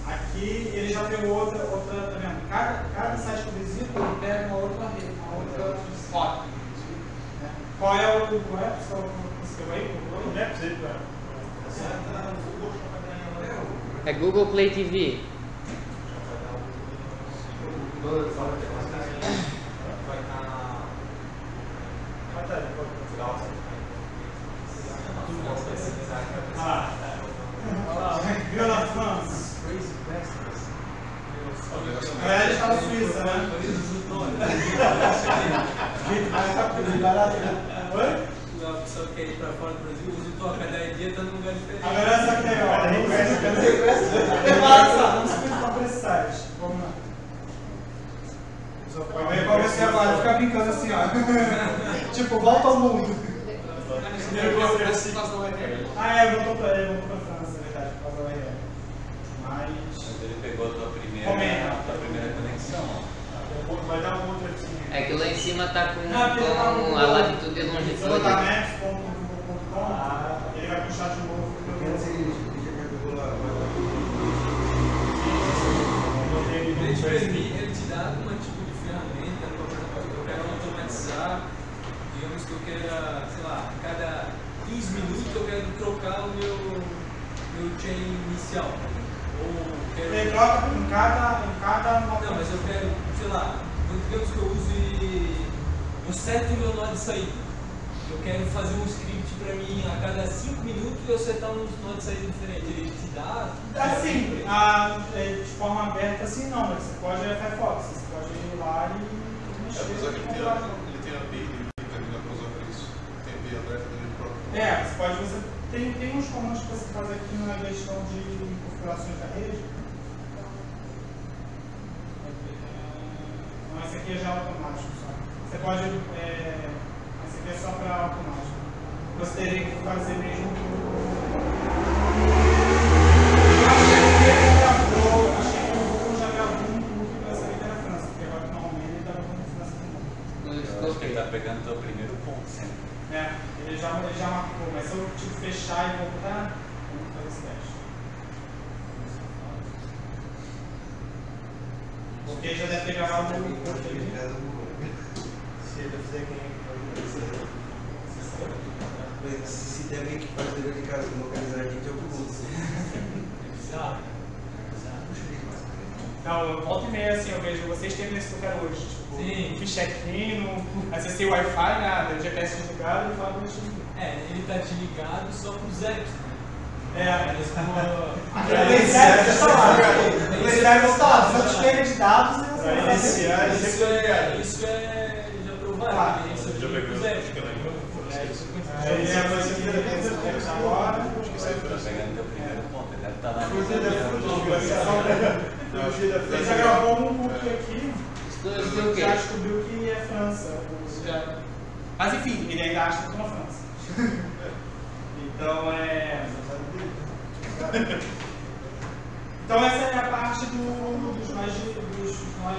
Aqui ele já pegou outra tá vendo? Cada site que eu visito, ele pega uma outra rede, uma outra foto. Qual é o Google Apps? É Google Play TV. A gente fala Suíça, né? Só quer ir pra fora do Brasil, usa o Tor, cada dia tá num lugar diferente. Agora é só que é ó, vamos explicar pra esses sites. Vamos lá. Pra você agora, ficar brincando assim, ó. Tipo, volta ao mundo. Ah, é, voltou pra França, na verdade, por causa da URL. Mas ele pegou a tua primeira conexão. Vai dar um outro aqui. É que lá em cima tá com a latitude e longitude. Ele vai puxar de novo. Ele te permite, ele te dá um tipo de ferramenta para automatizar. Digamos que eu queira, sei lá, a cada 15 minutos eu quero trocar o meu chain inicial. Ele troca em cada Não, mas eu quero, sei lá, digamos que eu use eu seto o meu nó de saída. Eu quero fazer um script para mim a cada 5 minutos eu setar um nó de saída diferente. Ele te dá. Assim, de forma aberta assim não, mas você pode ir Firefox, você pode ir lá e mexer. Apesar que ele tem a API, ele também dá para usar para isso. Tem API aberta dele próprio. Você pode usar. Tem uns comandos que você faz aqui na gestão de configurações da rede. Não, esse aqui é já automático só. Você pode... esse aqui é só para automático. Você teria que fazer mesmo ele já marcou, mas se eu tipo, fechar e voltar, eu vou fazer esse teste. Porque já deve ter gravado o Google. Se ele fizer quem fazer. Se der alguém que faz dever de casa, localizar aqui, eu vou. Não, eu volto e meia assim, eu vejo vocês têm esse lugar hoje. Tipo, sim. Fiz check-in, acessei o Wi-Fi, nada, GPS desligado e falo isso. Ele tá desligado só com os apps, né? Eles Isso é já provado, né? Isso já pegou os apps. Ele já gravou um book aqui, já descobriu que é França. Mas enfim, ele ainda acha que é na França. Então é. Então essa é a parte dos mais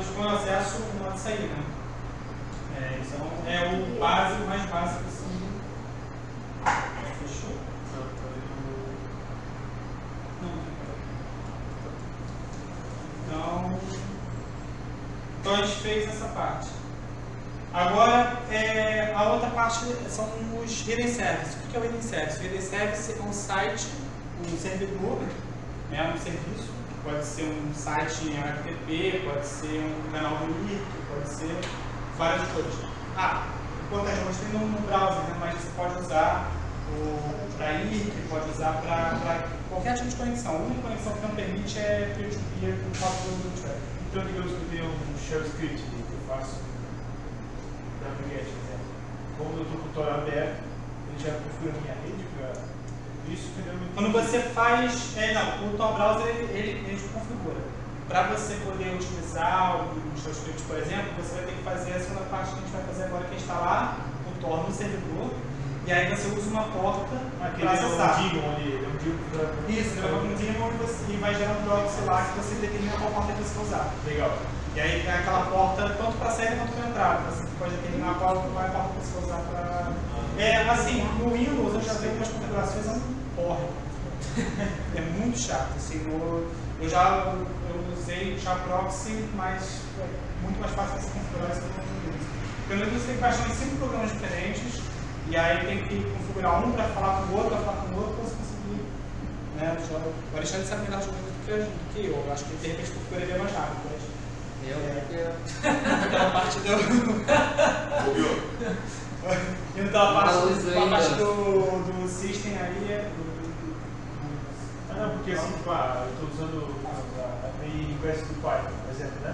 com acesso a sair, né? Então é o básico, mais básico possível. Fechou. Então a gente fez essa parte. Agora, a outra parte são os hidden services. O que é o hidden service? O hidden service é um site, um servidor, né, um serviço. Pode ser um site em HTTP, pode ser um canal bonito, pode ser várias coisas. Quantas coisas tem no browser, né, mas você pode usar para IRC, pode usar para qualquer tipo de conexão. A única conexão que não permite é peer-to-peer com o fator do traffic. Então, digamos que eu tenho um shell script que eu faço para Freenet, por exemplo. Quando eu estou com o Tor aberto, ele já configura a minha rede para isso. Quando você faz. O Tor browser ele te configura. Para você poder utilizar o shell script, por exemplo, você vai ter que fazer a segunda parte que a gente vai fazer agora, que é instalar o Tor no servidor. E aí você usa uma porta para acessar. Isso, você vai colocar um daemon e vai gerar um proxy lá que você determina qual porta que você vai usar. Legal. E aí tem aquela porta tanto para saída quanto para entrada. Você pode determinar qual vai a porta que você vai usar para... no Windows eu já vi umas configurações, é um porra. É muito chato. Assim, eu usei já proxy, mas é muito mais fácil você configurar isso do que no Windows. Pelo menos você tem que baixar em 5 programas diferentes. E aí tem que configurar um para falar com o outro, para você conseguir. Né? O Alexandre sabe melhor do que eu. Acho que de repente configuraria mais rápido. Mas... Aquela parte do. Então a parte do system aí é. Porque assim, eu estou usando a API request do Python, por exemplo, né?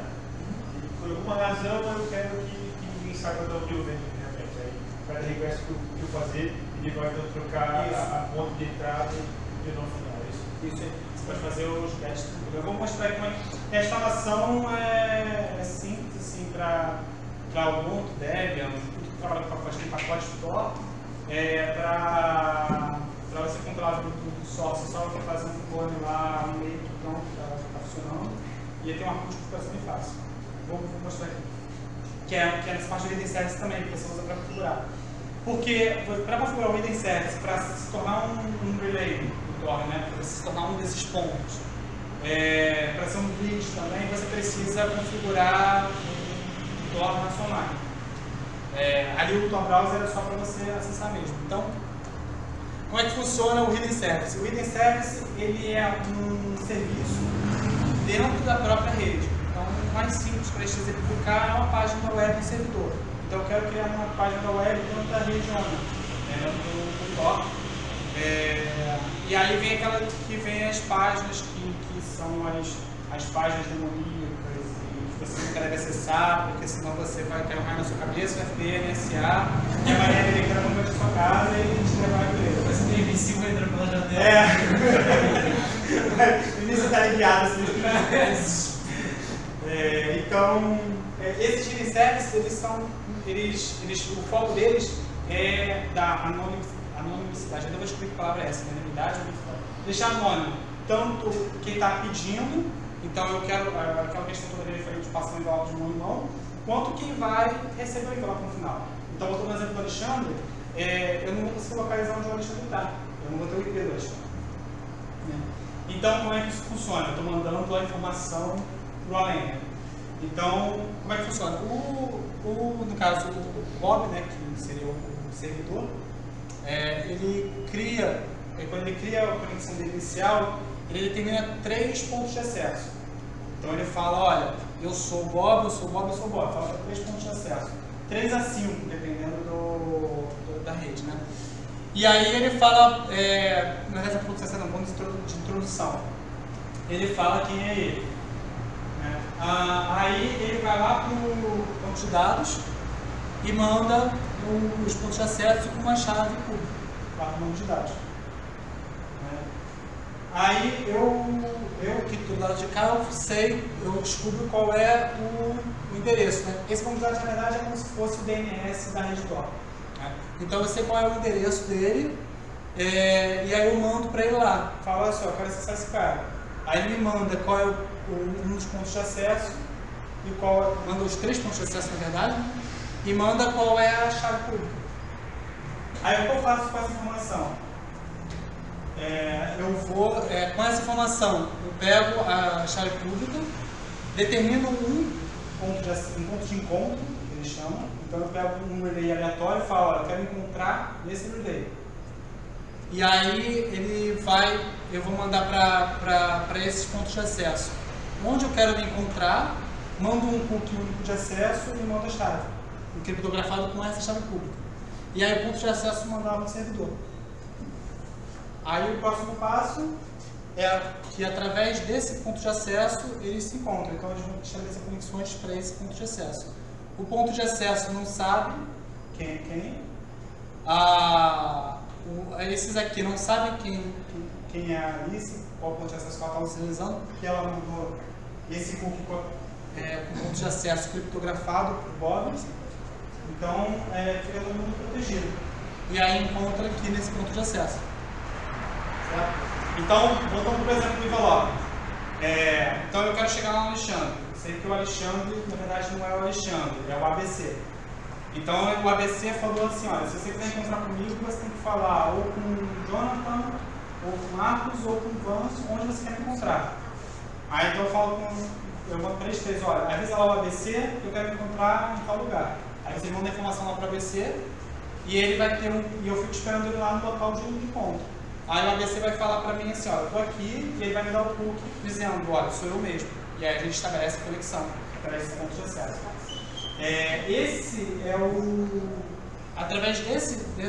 E por alguma razão eu quero que ninguém saiba do que eu vendo. Faz request que eu fazer, ele vai então trocar a ponta de entrada e o novo final. Isso aí. Você pode fazer os testes. Eu vou mostrar como é que a instalação é simples, assim, para Ubuntu, Debian, tudo que trabalha com pacote Tor. Para você controlar o produto sócio, só vai fazer um clone lá no meio do pronto, está funcionando. E aí tem uma configuração bem fácil. Vou mostrar aqui. Que é nessa parte do hidden service também, que você usa para configurar. Porque para configurar o hidden service, para se tornar um relay do Tor, né? Para se tornar um desses pontos, para ser um bridge também, você precisa configurar um Tor na sua máquina. Ali o Tor browser é só para você acessar mesmo. Então, como é que funciona o hidden service? O hidden service ele é um serviço dentro da própria rede. Mais simples para executar é uma página web do servidor. Então eu quero criar uma página web dentro da região, do Tor. E aí vem aquela que vem as páginas que são as páginas demoníacas e você nunca deve acessar, porque senão você vai ter um raio na sua cabeça, vai ter NSA, e amanhã ele entra no banco da sua casa e te levar a igreja. Mas você tem vizinho que entra pela janela. É. O início está enviado, assim. Então, esses mini services, eles são, o foco deles é da anonimidade. Eu vou descobrir que palavra é essa, anonimidade, deixar anônimo, tanto quem está pedindo, então eu quero aquela questão toda referente à passando igual de mão em mão, quanto quem vai receber o envelope no final. Então, voltando ao exemplo do Alexandre, eu não vou conseguir localizar onde o Alexandre está, eu não vou ter o IP do Alexandre. Então, como é que isso funciona? Eu estou mandando a informação para o além. Então, como é que funciona? No caso, o Bob, né, que seria o servidor, quando ele cria a conexão dele inicial, ele determina 3 pontos de acesso. Então ele fala, olha, eu sou o Bob, eu sou o Bob, eu sou o Bob. Fala 3 pontos de acesso. 3 a 5, dependendo da rede, né? E aí ele fala, na verdade é ponto de acesso, não, ponto de introdução. Ele fala quem é ele. Né? Aí ele vai lá para o banco de dados e manda os pontos de acesso com uma chave pública para o banco de dados. Aí eu que estou do lado de cá, eu descubro qual é o endereço. Né? Esse banco de dados, na verdade, é como se fosse o DNS da rede Tor. Né? Então eu sei qual é o endereço dele, e aí eu mando para ele lá. Fala, olha só, eu quero acessar esse cara. Aí ele me manda qual é um dos pontos de acesso, manda os 3 pontos de acesso, na verdade, e manda qual é a chave pública. Aí o que eu faço com essa informação? Eu vou, com essa informação, eu pego a chave pública, determino um ponto de encontro, que eles chamam. Então eu pego um relay aleatório e falo, olha, eu quero encontrar nesse relay. E aí eu vou mandar para esses pontos de acesso. Onde eu quero me encontrar, mando um cookie único de acesso e mando a chave, criptografado com essa chave pública. E aí o ponto de acesso mandava no servidor. Aí o próximo passo é que através desse ponto de acesso eles se encontram, então eles vão estabelecer conexões para esse ponto de acesso. O ponto de acesso não sabe quem é quem, esses aqui não sabem quem é a Alice, qual ponto de acesso que ela está utilizando, porque ela mandou esse cookie com ponto de acesso criptografado por Bob, então fica todo mundo protegido. E aí encontra aqui nesse ponto de acesso. Então, voltando para o exemplo do envelope. Então, eu quero chegar lá no Alexandre. Sei que o Alexandre, na verdade, não é o Alexandre, é o ABC. Então, o ABC falou assim, olha, se você quiser encontrar comigo, você tem que falar ou com o Jonathan, ou com o Marcos, ou com o Vanso, onde você quer me encontrar. Aí, então, eu falo eu mando para eles três, olha, avisa lá o ABC, eu quero me encontrar em tal lugar. Aí, vocês mandam a informação lá para o ABC, e ele vai ter e eu fico esperando ele lá no local de encontro. Aí o ABC vai falar para mim assim, ó, eu estou aqui, e ele vai me dar o cookie dizendo, olha, sou eu mesmo. E aí a gente estabelece a conexão, através desse ponto de acesso. Através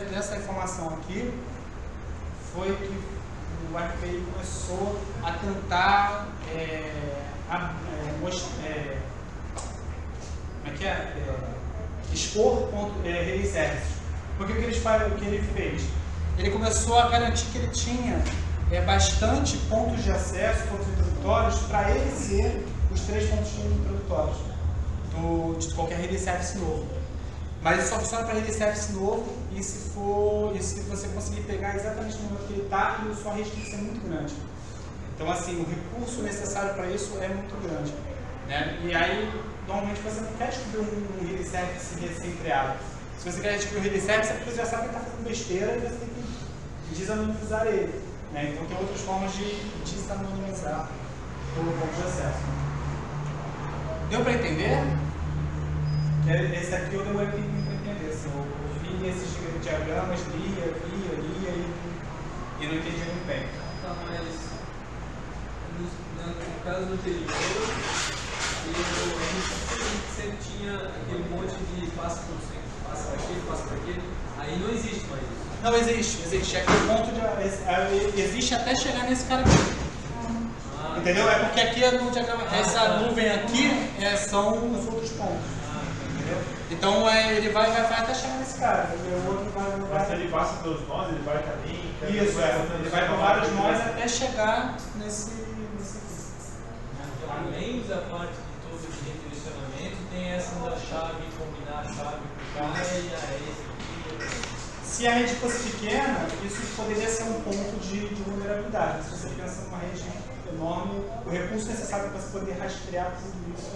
dessa informação aqui, foi que o FBI começou a tentar expor relay services. Porque o que ele fez? Ele começou a garantir que ele tinha bastante pontos de acesso, pontos introdutórios, para ele ser os 3 pontos introdutórios de qualquer relay service novo. Mas ele só funciona para relay service novo e se você conseguir pegar exatamente no momento que ele está, e a sua rede tem que ser muito grande. Então, assim, o recurso necessário para isso é muito grande. Né? E aí, normalmente, você não quer descobrir um relay service recém-criado. Se você quer descobrir o relay service, é porque você já sabe que está fazendo besteira e você tem que desanonimizar ele. Né? Então, tem outras formas de desanonimizar o ponto de acesso. Deu para entender? Esse aqui eu demorei para entender. Assim, eu vi esses diagramas, lia e não entendi muito bem. Tá, mas no caso anterior, sempre tinha aquele monte de passo por cento. Passa por aqui, aí não existe mais isso. Não, existe. Existe até chegar nesse cara aqui. Entendeu? É porque aqui no diagrama, essa nuvem aqui são os outros pontos. Então ele vai até chegar nesse cara, o outro vai... Mas se ele passa pelos nós, ele vai também... Isso, ele vai para vários nós até chegar nesse... Além da parte de todos os redirecionamentos, tem essa da chave, combinar a chave com o cara e a esse. Se a rede fosse pequena, isso poderia ser um ponto de vulnerabilidade. Se você pensa numa rede enorme, o recurso necessário para você poder rastrear tudo isso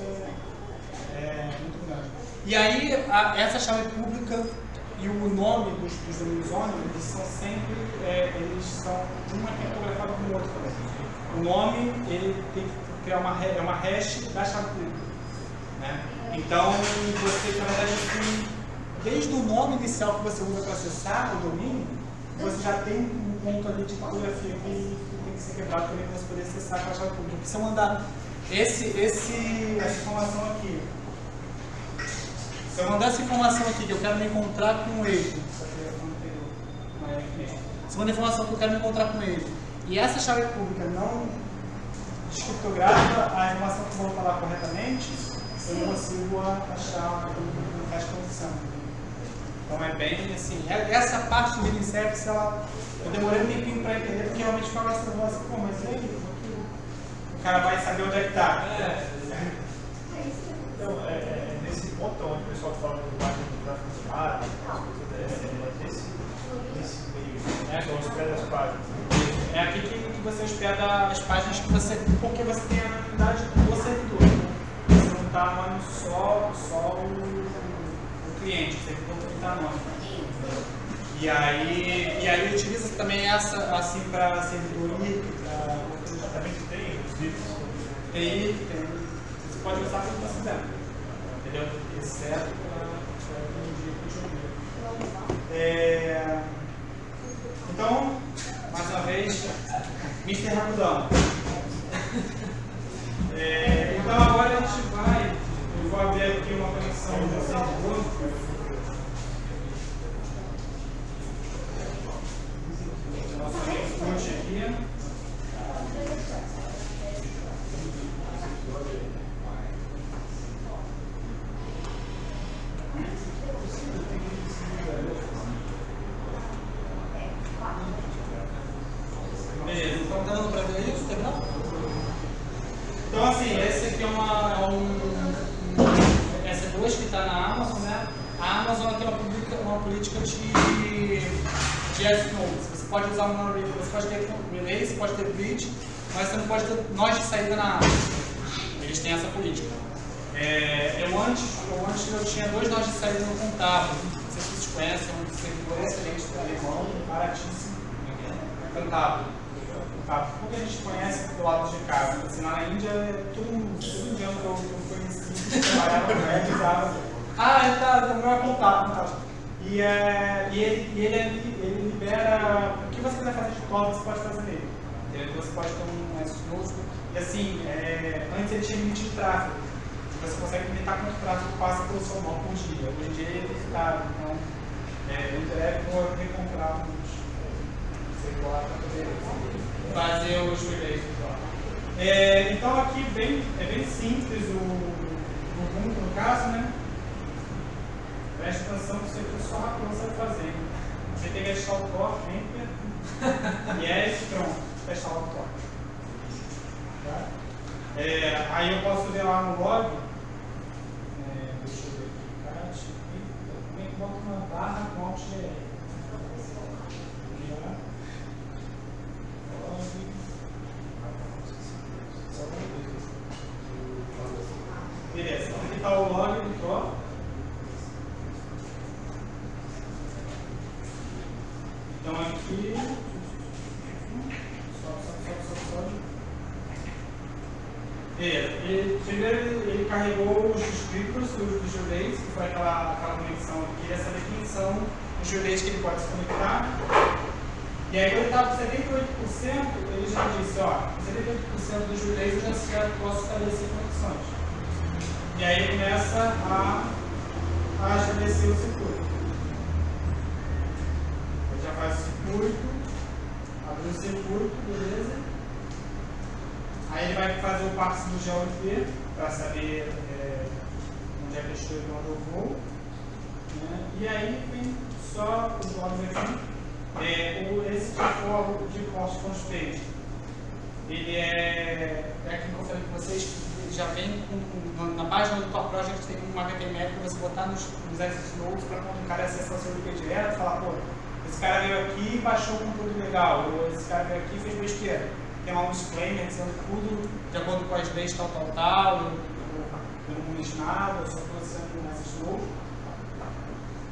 é muito grande. E aí, essa chave pública e o nome dos domínios ônibus, eles são sempre, eles são, uma que é fotografada com o outro também. O nome, ele tem que criar uma hash da chave pública, né? Então, você, na verdade, desde o nome inicial que você usa para acessar o domínio, você já tem um ponto ali de fotografia que tem que ser quebrado também para você poder acessar a chave pública. Se eu mandar essa informação aqui, se eu mandar essa informação aqui que eu quero me encontrar com ele, se eu mandar informação que eu quero me encontrar com ele, e essa chave pública não descriptografa a informação que eu vou falar corretamente, eu não consigo achar o que faz condição. Então é bem assim, essa parte do Hidden Service, eu demorei um tempinho para entender, porque realmente ficava assim, pô, mas e aí? O cara vai saber onde é que está. Então, nesse ponto onde o pessoal fala do marketing de tráfego de rádio, nesse meio, né, que você hospeda as páginas. É aqui que você hospeda as páginas que você, porque você tem a unidade do servidor. Você não está anônimo só o cliente, o servidor também está anônimo. E aí utiliza também essa assim para servidoria, também tem os livros. Tem. Você pode usar o que você quiser. Entendeu? Exceto para então, mais uma vez, Mr. Rapidão. Então agora a gente vai. Eu vou abrir aqui uma conexão do servidor. Nossa fonte aqui. Beleza, então tá dando pra ver isso? Terminou? Então assim, esse aqui é essa é 2 que está na Amazon, né? A Amazon tem uma política de S-Nodes. Você pode usar um non-relay, você pode ter relay, você pode ter bridge, mas você não pode ter nós de saída na Amazon. Eles têm essa política. Eu antes eu tinha 2 nós de saída no contábil. Não sei se vocês conhecem, um servidor excelente do alemão, baratíssimo. Cantábil. Porque a gente conhece do lado de casa. Assim, lá na Índia, todo indiano que eu conheci, trabalhava com ele, usava. Então é contábil. E ele libera o que você quiser fazer de código, você pode fazer nele. Então você pode ter um S-Nodes. E assim, antes ele tinha limite de tráfego. Você consegue limitar quanto tráfego passa pelo seu nó por dia. Hoje em dia ele é limitado. Então, ele deve recomprar os servidores para poder fazer os relays. Então aqui é bem simples o Ubuntu, no caso, né? Preste atenção que isso aqui é só uma coisa que você vai fazer. Você tem que achar o Tor, enter, yes, pronto, fechar o Tor. Tá? Aí eu posso ver lá no log, deixa eu ver aqui, também boto uma barra com alt GR. Beleza, aqui está o log do Tor. Então aqui, primeiro ele carregou os scripts dos relays, que foi aquela conexão aqui, essa definição dos relays que ele pode se conectar. E aí quando ele estava com 78%, ele já disse, ó, 78% dos relays eu já posso estabelecer conexões. E aí começa a estabelecer o circuito. Ele já faz o circuito, abre o circuito, beleza? Aí ele vai fazer o parse do GeoIP para saber onde é que eu estou e onde eu vou. E aí vem só os logs aqui. Esse tipo de post constraint, ele é aquilo que eu falei com vocês, já vem na página do Tor Project, tem um HTML para você botar nos access nodes para quando o cara acessar o seu IP direto e falar, pô, esse cara veio aqui e baixou um conteúdo legal, ou esse cara veio aqui e fez besteira. Tem lá um disclaimer dizendo tudo de acordo com as leis tal, pelo mundo estimado, eu só estou acessando um access node.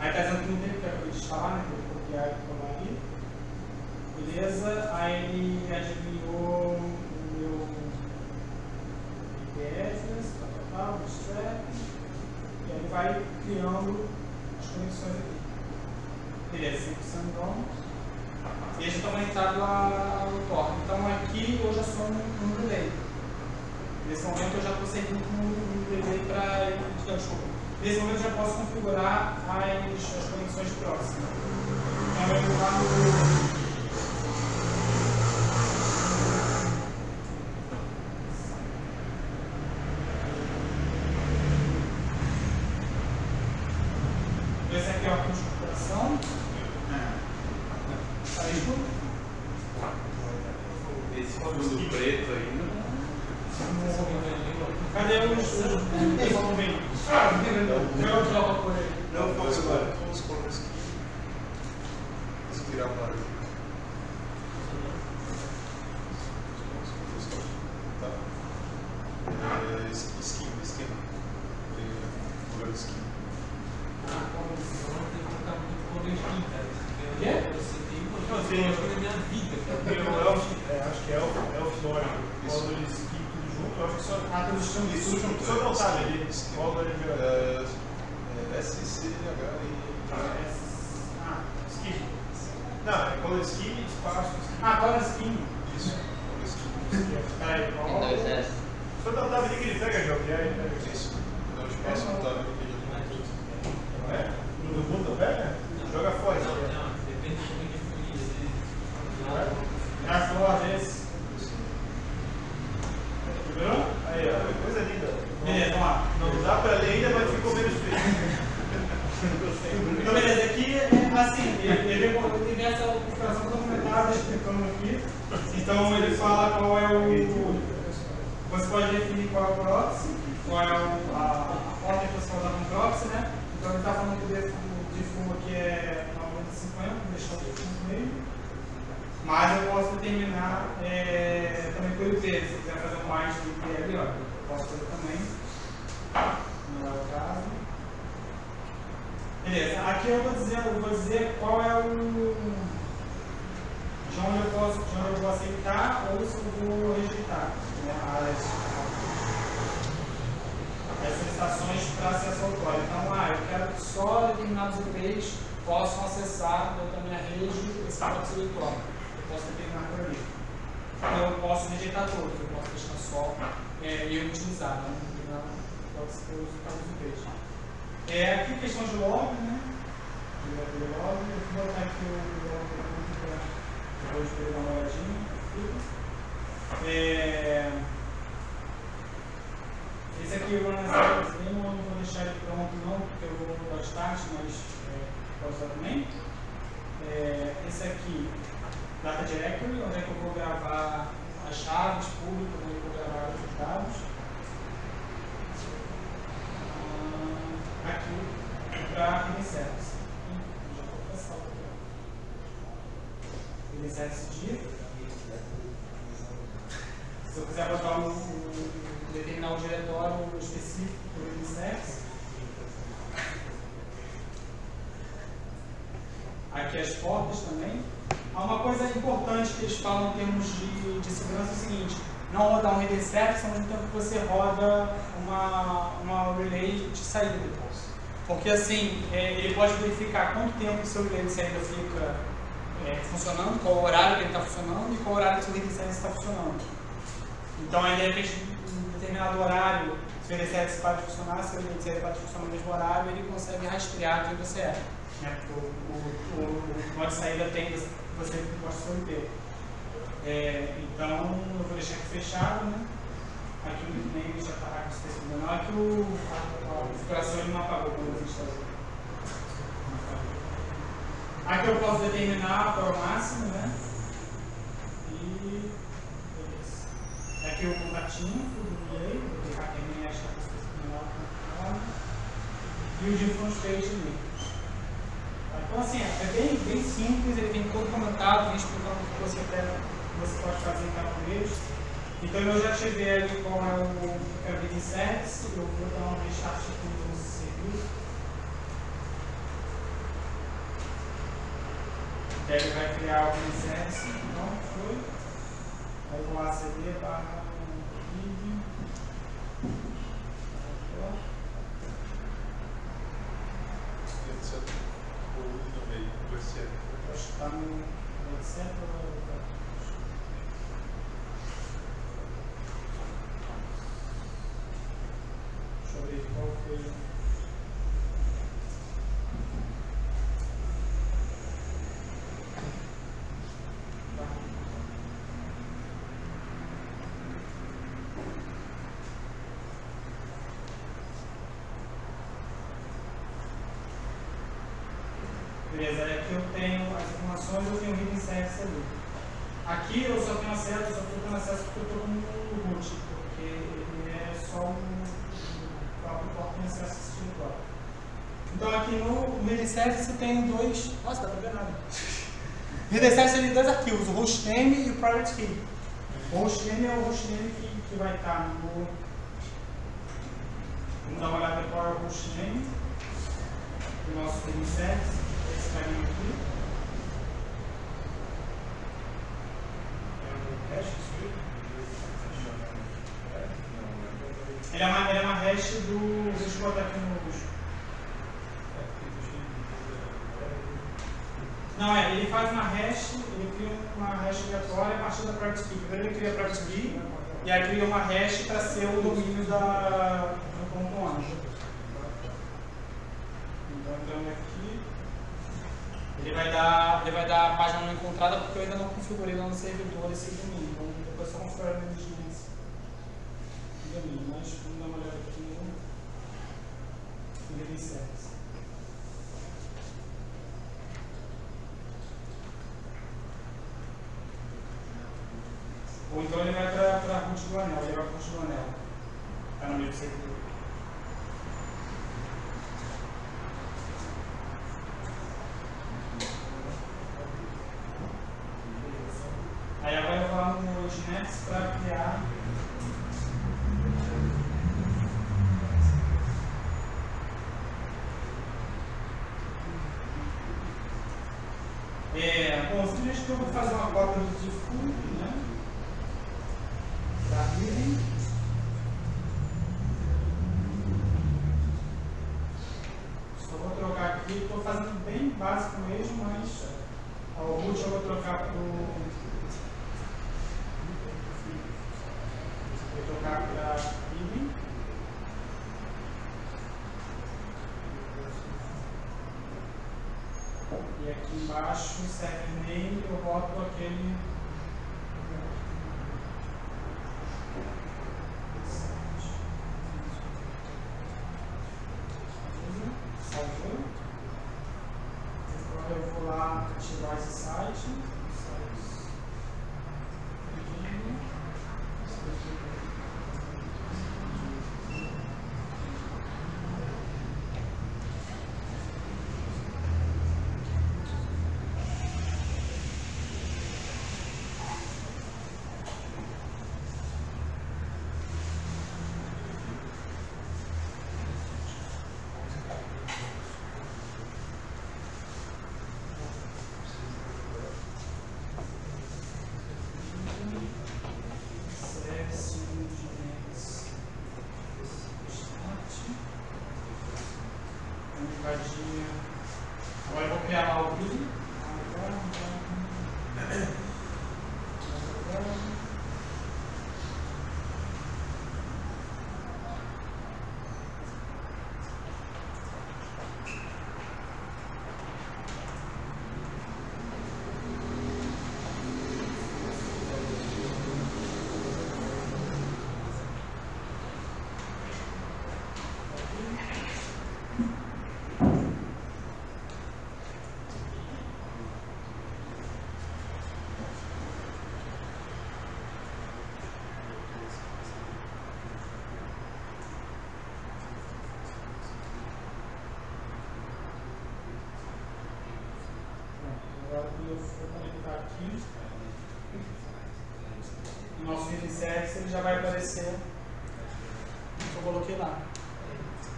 Aí está dizendo que não tem, porque eu acabei de instalar, né? Porque é ali. Beleza, aí ele adivinhou o meu IPS, total, bootstrap, e aí vai criando as conexões aqui. Beleza, 100% bom. E aí já está conectado ao Tor. Então aqui eu já sou um relay. Nesse momento eu já estou servindo um relay para. Nesse momento eu já posso configurar as conexões próximas. Então vai pular no. Porque assim, ele pode verificar quanto tempo o seu relay de saída fica funcionando, qual horário que ele está funcionando e qual horário que o seu relay de saída está funcionando. Então, aí, de repente, em determinado horário, se o relay de saída para de funcionar, se o relay de saída para de funcionar no mesmo horário, ele consegue rastrear quem você é. Né? O modo de saída tem, você mostra o seu IP. Então eu vou deixar aqui fechado, né? Aqui o nickname já está com esse texto menor, que a configuração ele não apagou quando a gente fazia. Aqui eu posso determinar qual é o máximo, né? E beleza. Aqui é o contatinho, vou clicar aqui em Hackerspace Blumenau. E o de front page ali. Então assim, é bem simples, ele tem tudo comentado, vem explicando o que você pode fazer em cada um deles. Então eu já tive ali qual é o cabinet service, eu vou dar um restart de tudo no serviço. E aí ele vai criar o INSS, então foi. Aí vou lá cd/lib. Intercept no meio, do INSS. Acho que está no INSS ou no. Deixa eu ver qual foi. Beleza, aqui eu tenho as informações, eu tenho o hidden service ali. Aqui eu só tenho acesso, porque eu estou com o root, porque ele é só o próprio porto tem acesso a esse tipo de porta. Então aqui no hidden service tem dois. Nossa, dá pra ver nada. O hidden service tem dois arquivos, o hostname e o private key. O hostname é o hostname que vai estar no. Vamos dar uma olhada qual é o hostname do nosso hidden service. Aqui. Ele é uma hash do. Deixa eu botar aqui no rosto. Não, é, ele faz uma hash, ele cria uma hash aleatória a partir da private key. Primeiro ele cria a private key e aí cria uma hash para ser o domínio do ponto .onion. Então entrando aqui. Ele vai dar a página não encontrada porque eu ainda não configurei lá no servidor esse domínio. Então depois só configurar a vigilância do domínio. Mas vamos dar uma olhada aqui no Hidden Service. Ou então ele vai para a root do anel, ele vai para a root do anel. Está no meio do servidor. Aí agora eu vou lá no Nets para criar. Bom, simplesmente eu vou fazer uma cópia do FURB, né? Para virem. Só vou trocar aqui, estou fazendo bem básico mesmo, mas ó, o root eu vou trocar para o. Vou tocar para IBM. E aqui embaixo, serve name, eu boto aquele. Salvou. Agora eu vou lá ativar esse site. arquivos. No nosso INSS ele já vai aparecer o que eu coloquei lá.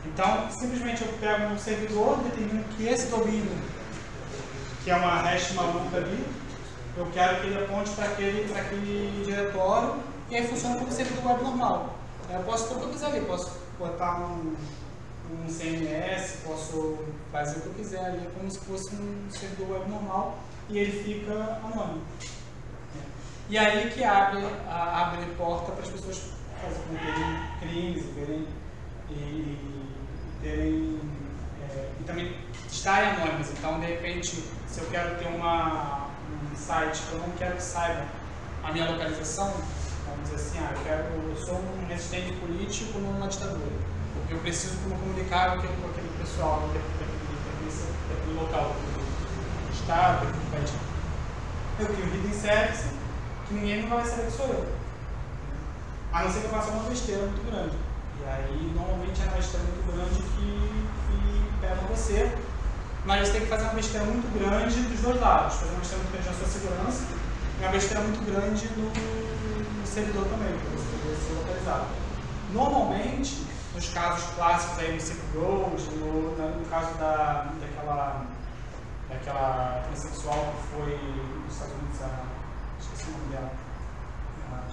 Então, simplesmente eu pego um servidor, determino que esse domínio, que é uma hash maluca ali, eu quero que ele aponte para aquele diretório, e aí funciona como servidor web normal. Eu posso tropicalizar ali, posso botar um CMS, posso fazer o que eu quiser ali, é como se fosse um servidor web normal, e ele fica anônimo. E aí que abre porta para as pessoas fazerem crimes e também estarem anônimas. Então, de repente, se eu quero ter um site que eu não quero que saiba a minha localização, vamos dizer assim, eu sou um resistente político numa ditadura. Eu preciso comunicar com aquele pessoal daquele local, do estado, do país. Eu crio um hidden service que ninguém não vai saber que sou eu. A não ser que eu faça uma besteira muito grande. E aí, normalmente, é uma besteira muito grande que pega você. Mas você tem que fazer uma besteira muito grande dos dois lados. Fazer uma besteira muito grande na sua segurança e uma besteira muito grande no servidor também, para você poder ser localizado. Normalmente, nos casos clássicos aí no Silk Road, no caso daquela transexual que foi nos Estados Unidos, esqueci o nome dela,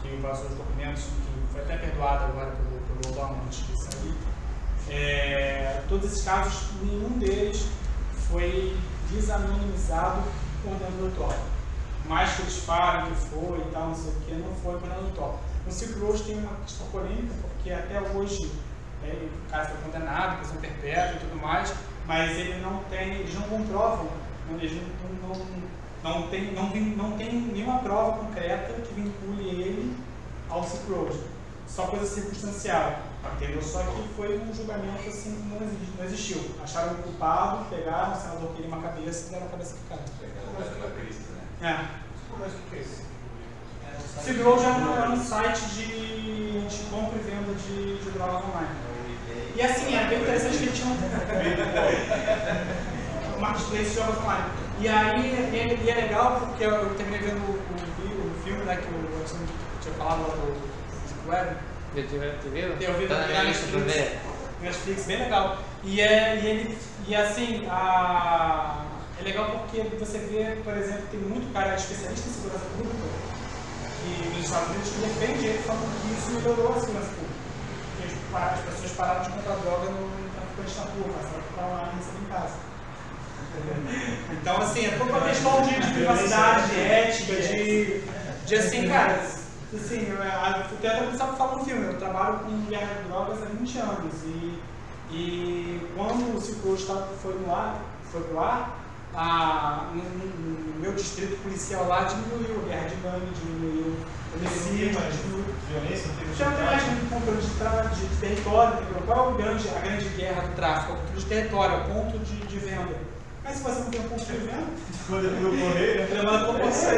que vazou os documentos, que foi até perdoada agora pelo Obama antes disso aí. Todos esses casos, nenhum deles foi desanonimizado por dentro do Tor. Mas que eles falam que foi e tal, não sei o que, não foi por dentro do Tor. No Silk Road tem uma questão polêmica, porque até hoje o cara foi condenado, prisão perpétua e tudo mais, mas eles não comprovam, eles não tem nenhuma prova concreta que vincule ele ao Silk Road. Só coisa circunstancial, entendeu? Só que foi um julgamento assim que não existiu. Acharam o culpado, pegaram, o senador queria uma cabeça e deram a cabeça do cara. Mas o que é isso? Silk Road era um site de compra e venda de drogas online. E assim, era bem interessante que ele tinha um marketplace de jogos online. E aí é legal porque eu terminei vendo o filme, né, que eu tinha falado lá do web. Eu vi na Netflix, bem legal. E assim, é legal porque você vê, por exemplo, tem muito cara especialista em segurança pública que nos Estados Unidos defende ele falando que isso melhorou a segurança pública. As pessoas pararam de comprar droga no traficante na rua, mas ela lá em casa. Então, assim, é toda uma questão de privacidade, de ética, de assim, cara, assim, eu tenho até pensado falar no filme, eu trabalho com guerra de drogas há 20 anos, e quando o Silk Road foi pro ar, no meu distrito policial lá diminuiu a guerra de gangue, diminuiu violência, já tem mais um controle de território, entendeu? Qual é a grande guerra do tráfico? É o controle de território, é o ponto de venda. Mas se você não tem um ponto de venda, quando eu correr, eu levanto com você.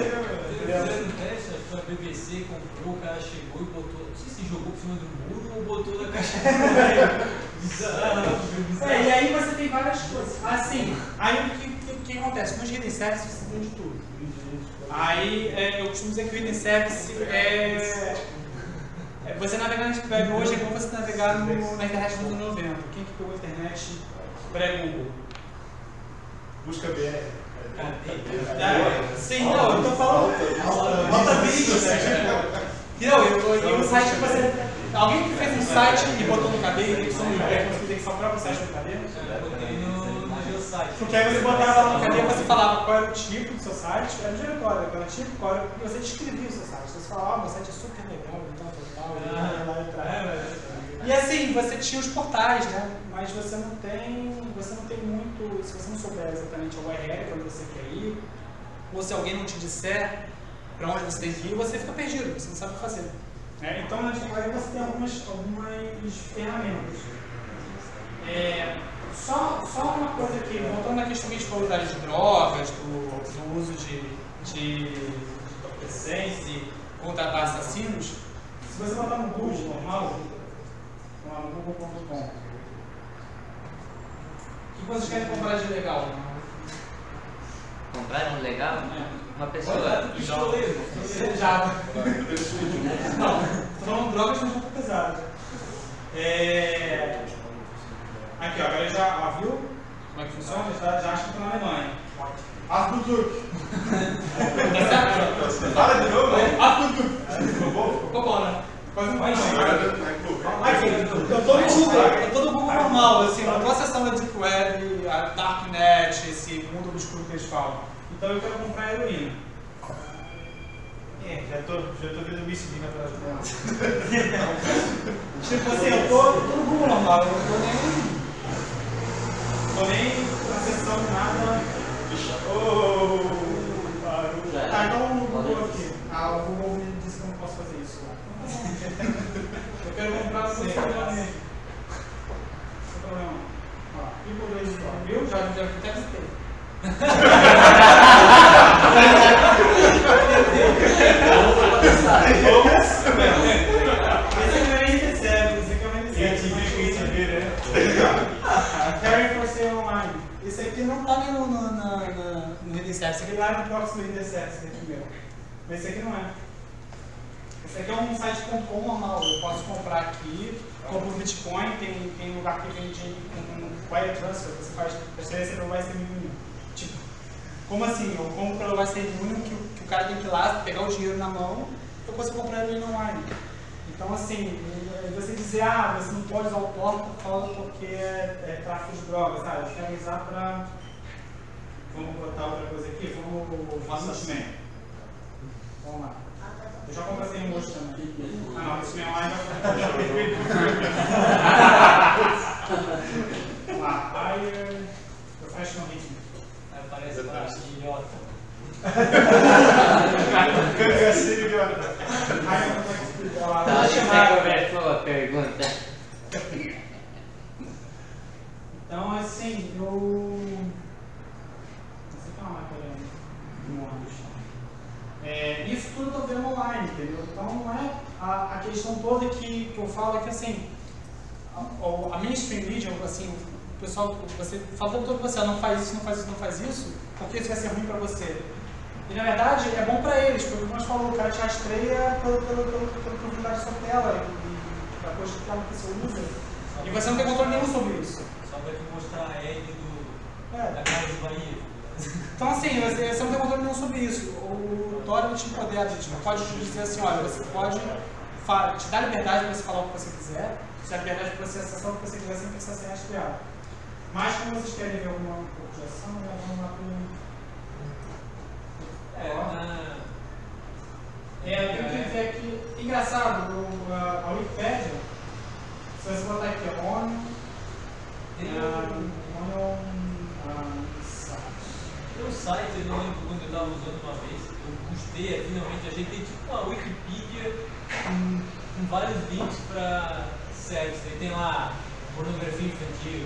A BBC comprou, o cara chegou e botou, não sei se jogou por cima do muro ou botou na caixa de correio. Bizarro. E aí você tem várias coisas. Assim, aí o que acontece? Nos hidden services você tem de tudo. Aí eu costumo dizer que o hidden service você navegar na web hoje é como você navegar na internet dos anos 90. Quem que pegou a internet pré-Google? Busca BR. Sim, não, eu estou falando. Bota vídeo, e o site que você. Alguém que fez um site e botou no Cadê, tem que ser o próprio site do Cadê? Porque aí você botava no Cadê e você falava qual era o tipo do seu site, era o diretório, era o tipo, qual era o que você descrevia o seu site. Você falava, meu site é super legal, então e assim, você tinha os portais, né? Mas você não tem muito, se você não souber exatamente a URL para onde você quer ir, ou se alguém não te disser para onde você tem que ir, você fica perdido, você não sabe o que fazer. Então, na Deep Web você tem algumas ferramentas. Só uma coisa aqui, voltando na questão que a gente falou das drogas, do uso de entorpecentes e contratar assassinos, se você botar no Google normal, lá no Google.com, o que vocês querem comprar de legal? Comprar um legal? Uma pessoa... Olha, do pistoleiro, sem Java. Não, tomando drogas não é muito pesado. Aqui, ó, agora já viu como é que funciona, já acha que estou na Alemanha. Afro-Turk. Fala de novo, né? Afro-Turk. Ficou bom? Ficou bom, né? Quase não vai eu tô no Google, eu tô no Google normal, assim, eu não tô acessando a Deep Web, a Darknet, esse mundo obscuro que eles falam. Então eu quero comprar heroína. É, já tô vendo o bicho vindo atrás dela. Tipo assim, eu tô no Google normal, eu não tô nem acessando nada. Oh, tá, então no Google aqui. Ah, o Google me disse que eu não posso fazer isso. Eu quero comprar você. Sem problema. Ó, inglês, viu? Já deve ter visto. Isso aqui não tá nem no Intercept, isso aqui lá no próximo Intercept, esse aqui meu. Mas esse aqui não é. Esse aqui é um site .com normal, eu posso comprar aqui, compro Bitcoin, tem lugar que vende um wire transfer, você faz transferência para o Western Union. Tipo, como assim? Eu compro pelo Western Union que o cara tem que ir lá, pegar o dinheiro na mão, eu consigo comprar ele online. Então assim, você dizer, ah, você não pode usar o Tor por causa porque é tráfico de drogas, sabe? Eu quero usar para... Vamos botar outra coisa aqui, vamos lá. Eu já comprei um monte também. Ah não, isso minha mãe já... Lá, Fire... Professional Hitman. Parece um idiota. Câmera assim, idiota. Ai, eu não vou explicar lá. Tá, pergunta. Então, assim, eu... Não sei qual é a matéria no ônibus. Isso tudo eu estou vendo online, entendeu? Então não é a questão toda que eu falo é que assim, a mainstream media, assim, o pessoal, você fala todo você, não faz isso, não faz isso, não faz isso, porque isso vai ser ruim para você. E na verdade é bom para eles, porque nós falamos, o cara te rastreia pelo propriedade da sua tela e da coisa que você usa. E você não tem controle nenhum sobre isso. Só vai te mostrar a rede da casa de Bahia. Então assim, você não tem controle nenhum sobre isso. O Tor te empodera, a gente não pode dizer assim, olha, você pode te dar liberdade para você falar o que você quiser, te dar liberdade para você acessar o que você quiser sem precisar ser rastreado. Mas como vocês querem ver alguma objeção, vamos lá pro... eu tenho que dizer que, engraçado, a Wikipedia, se você botar aqui Onion Tem um site, eu não lembro quando eu estava usando uma vez, eu gostei, finalmente achei que tem tipo uma Wikipedia com vários links para sites. Aí tem lá pornografia infantil,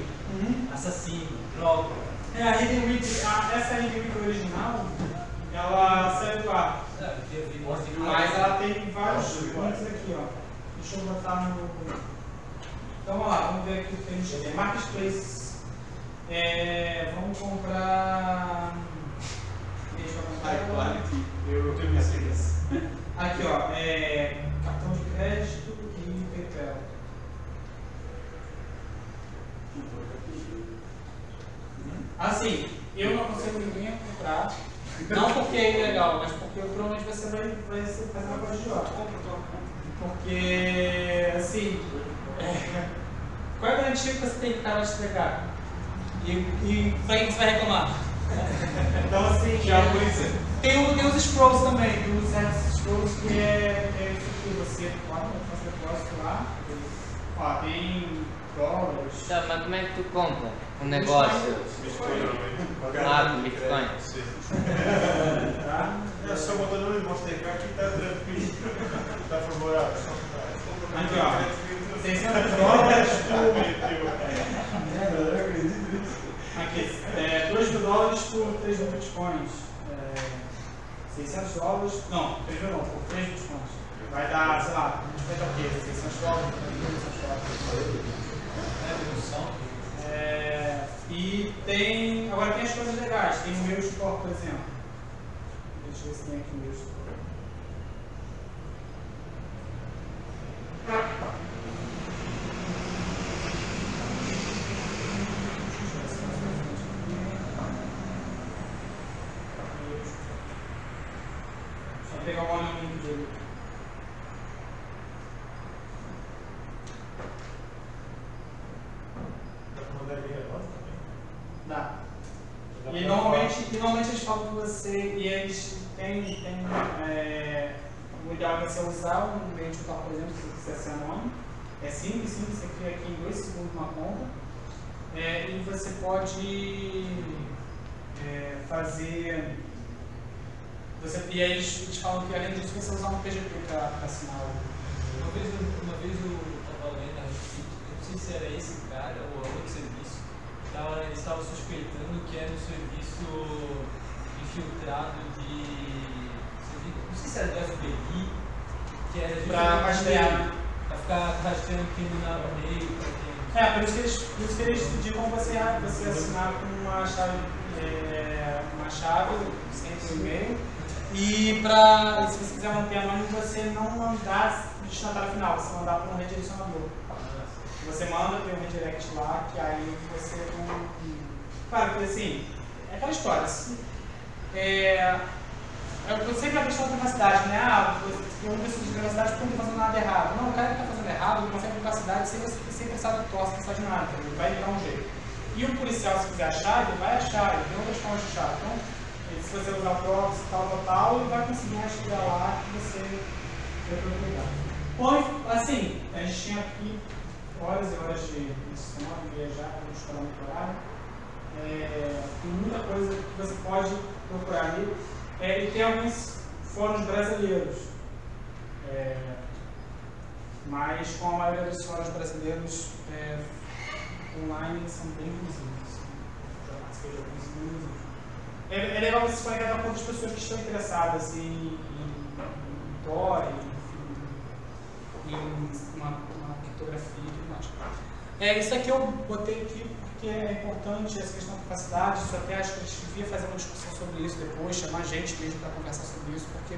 assassino, droga. Essa Wikipedia original, ela saiu do ar. Mas ela tem vários links aqui, ó. Deixa eu botar no... Então, vamos lá, vamos ver aqui o que a gente tem. Marketplace. Vamos comprar. Deixa eu comprar aqui. Eu tenho minhas regras. Aqui, ó. Cartão de crédito e PayPal. Assim, eu não consigo ninguém comprar. Não porque é ilegal, mas porque provavelmente você vai fazer uma coisa de ótimo. Porque, assim. Qual é a garantia que você tem que estar lá entregar? E pra quem você vai reclamar? Então assim, tem os scrolls também, tem os hex scrolls que é isso que você faz negócio lá. Ó, tem dólares. Tá, mas como é que tu compra um negócio? Bitcoin. Ah, Bitcoin. Tá? É só botando no Mastercard que tá tranquilo. Tá favorável. Aqui ó, 600 dólares por... Aqui, $2.000 por 3 mil bitcoins, $600, não, 3 mil não, por 3 bitcoins, vai dar, sei lá, $600, $600. E tem, agora tem as coisas legais, tem o meu Tor, por exemplo, Deixa eu ver se tem aqui mesmo. E eles têm o ideal é você usar um ambiente tal, por exemplo, se você quiser ser anônimo. É simples, você cria aqui em 2 segundos uma conta. E você pode fazer. E aí eles falam que além disso você usar um PHP para assinar o. Uma vez eu estava lendo a respeito, não sei se era esse cara ou outro serviço, eles estavam suspeitando que era um serviço filtrado de, não sei se era do FBI, que era para rastrear, para ficar rastreando criminal no meio. Por isso que eles pediam você assinar com uma chave sem e-mail, e para, se você quiser manter anônimo, você não mandar o destinatário final, você mandar para um redirecionador. Você manda para um redirect lá, que aí você não... Claro que assim, é aquela história. Eu sei que a questão da privacidade, né? Eu não preciso de privacidade porque eu não estou fazendo nada errado. Não, o cara que está fazendo errado não consegue privacidade sem pensar no tosse, sem pensar de nada. Ele vai dar um jeito. E o policial, se quiser achar, ele vai achar, ele tem outras formas de achar. Então, ele se fazer usar proxy, tal, ele vai conseguir chegar lá que você vai procurar. Bom, assim, a gente tinha aqui horas e horas de missão, viajar, estudar no horário. Tem muita coisa que você pode procurar ali. E tem alguns fóruns brasileiros, mas com a maioria dos fóruns brasileiros online são bem inclusivos. É legal você se conectar com outras pessoas que estão interessadas em Tor, em uma criptografia e tudo mais. Isso aqui eu botei aqui porque é importante essa questão da privacidade. Isso até acho que a gente devia fazer uma discussão sobre isso depois, chamar gente mesmo para conversar sobre isso, porque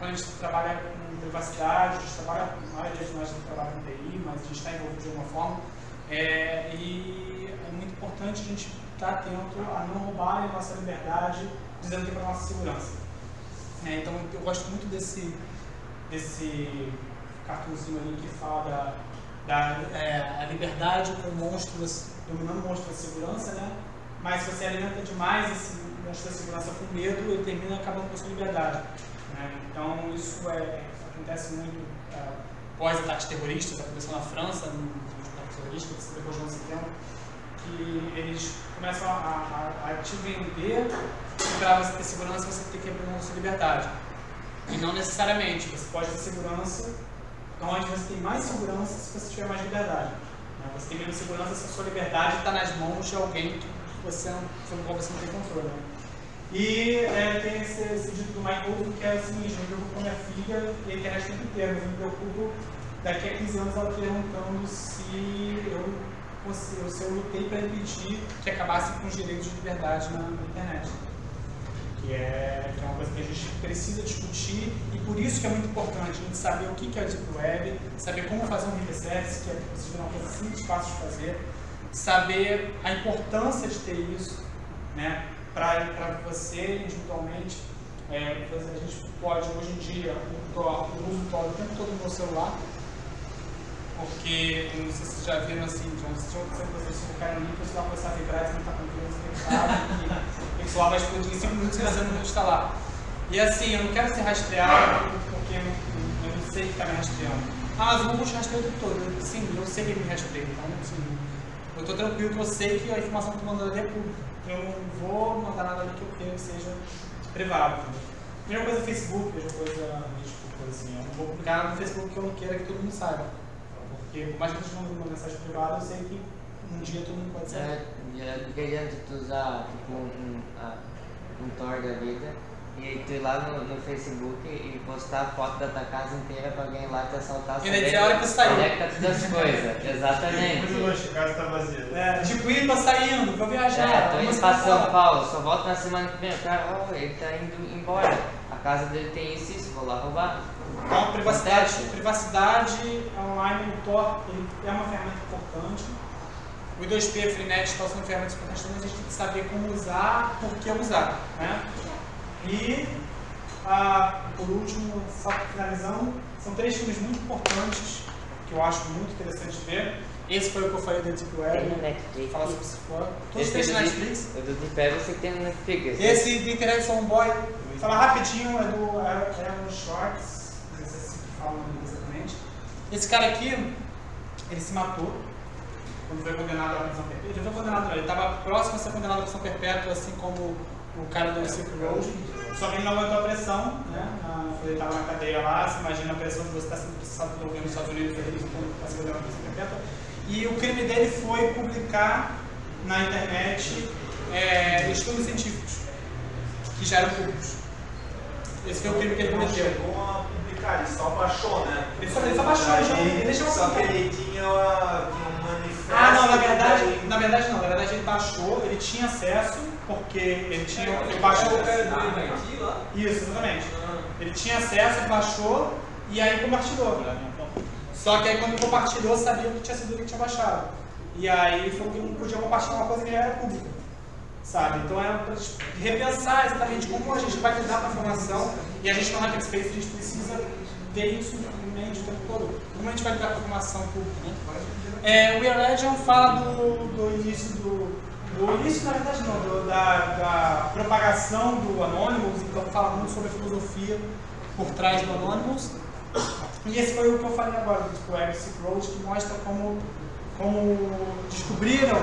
quando a gente trabalha com privacidade, a gente trabalha, a maioria de nós trabalha com TI, mas a gente está envolvido de alguma forma, e é muito importante a gente estar atento a não roubar a nossa liberdade, dizendo que é para a nossa segurança. Então eu gosto muito desse cartãozinho ali que fala da liberdade com monstros, dominando o monstro da segurança, né? Mas se você alimenta demais esse monstro da segurança com medo, ele termina acabando com a sua liberdade, né? Então isso acontece muito pós-ataques terroristas. Aconteceu na França, nos ataques terroristas, depois de 11 de setembro, que eles começam a te vender que para você ter segurança você tem que abrir a sua liberdade. E não necessariamente, você pode ter segurança onde você tem mais segurança se você tiver mais liberdade. Você tem menos segurança se a sua liberdade está nas mãos de alguém sobre o qual você não tem controle, né? E tem esse dito do Mike Oldham que é assim: eu me preocupo com minha filha e a internet tem que ter, mas eu me preocupo daqui a 15 anos ela perguntando se eu lutei para impedir que acabasse com os direitos de liberdade na internet. Que é uma coisa que a gente precisa discutir, e por isso que é muito importante a gente saber o que é a Deep Web, saber como fazer um research, que é uma coisa simples, fácil de fazer, saber a importância de ter isso, né, para você individualmente. A gente pode hoje em dia usar o tempo todo no meu celular, porque não sei se já viram assim, John, se vocês colocarem no link, o celular começar a vibrar e você não está com medo, o celular vai explodir em 5 minutos e você não vai instalar. E assim, eu não quero ser rastreado porque eu não sei que está me rastreando. Ah, mas o Google te rastreia o tempo todo. Sim, eu sei que ele me rastreia, então sim, eu estou tranquilo que eu sei que a informação que eu estou mandando ali é pública. Eu não vou mandar nada ali que eu quero que seja privado. Mesma coisa no Facebook, mesma coisa assim. Eu não vou publicar nada no Facebook que eu não queira que todo mundo saiba. Porque por mais que a gente mande uma mensagem privada, eu sei que um dia todo mundo pode saber. E não adianta tu usar tipo um Tor da vida E aí tu ir lá no Facebook e postar a foto da tua casa inteira pra alguém lá te assaltar. E daí a hora que tu saiu. Conecta todas as coisas, exatamente. Muito longe, a casa tá vazia. É, tipo, ir pra saindo, pra viajar. É, tô indo pra São Paulo, só volto na semana que vem. O cara, oh, ele tá indo embora. A casa dele tem isso e isso, vou lá roubar. Então, privacidade online, o Tor é uma ferramenta importante. O I2P, Freenet estão sendo ferramentas importantes, mas a gente tem que saber como usar, por que usar, né? E, por último, só finalizando, são 3 filmes muito importantes que eu acho muito interessante ver. Esse foi o que eu falei do Deep Web, falar sobre psicólogo. Todos três na Netflix. O do Deep Web você tem no Netflix. Esse do Intercept Boy, falar rapidinho, é um shorts, não sei se falam exatamente. Esse cara aqui, ele se matou quando foi condenado à prisão perpétua. Ele já foi condenado, ele estava próximo a ser condenado à prisão perpétua, assim como o cara do Silk Road, só que ele não aguentou a pressão, né? Ele estava na cadeia lá, você imagina a pressão de você estar sendo processado pelo governo dos Estados Unidos, para se condenar a prisão perpétua. E o crime dele foi publicar na internet estudos científicos, que já eram públicos. Esse foi o crime que ele cometeu. Ele só baixou, né? Ele só baixou, ele deixou só que ele tinha um manifesto. Ah, não, na verdade ele baixou, ele tinha acesso, porque ele tinha. Ele baixou o cara dele lá? Isso, exatamente. Ele tinha acesso, ele baixou e aí compartilhou. Só que aí quando compartilhou, sabia que tinha sido ele que tinha baixado. E aí foi que não podia compartilhar uma coisa que já era pública, sabe? Então é para repensar exatamente como a gente vai lidar com a informação, e a gente no Hackerspace a gente precisa ter isso em mente o tempo todo. Como a gente vai lidar com a informação pública? O We Are Legend fala do início da propagação do Anonymous, então fala muito sobre a filosofia por trás do Anonymous. E esse foi o que eu falei agora, do Web Silk Road, que mostra como descobriram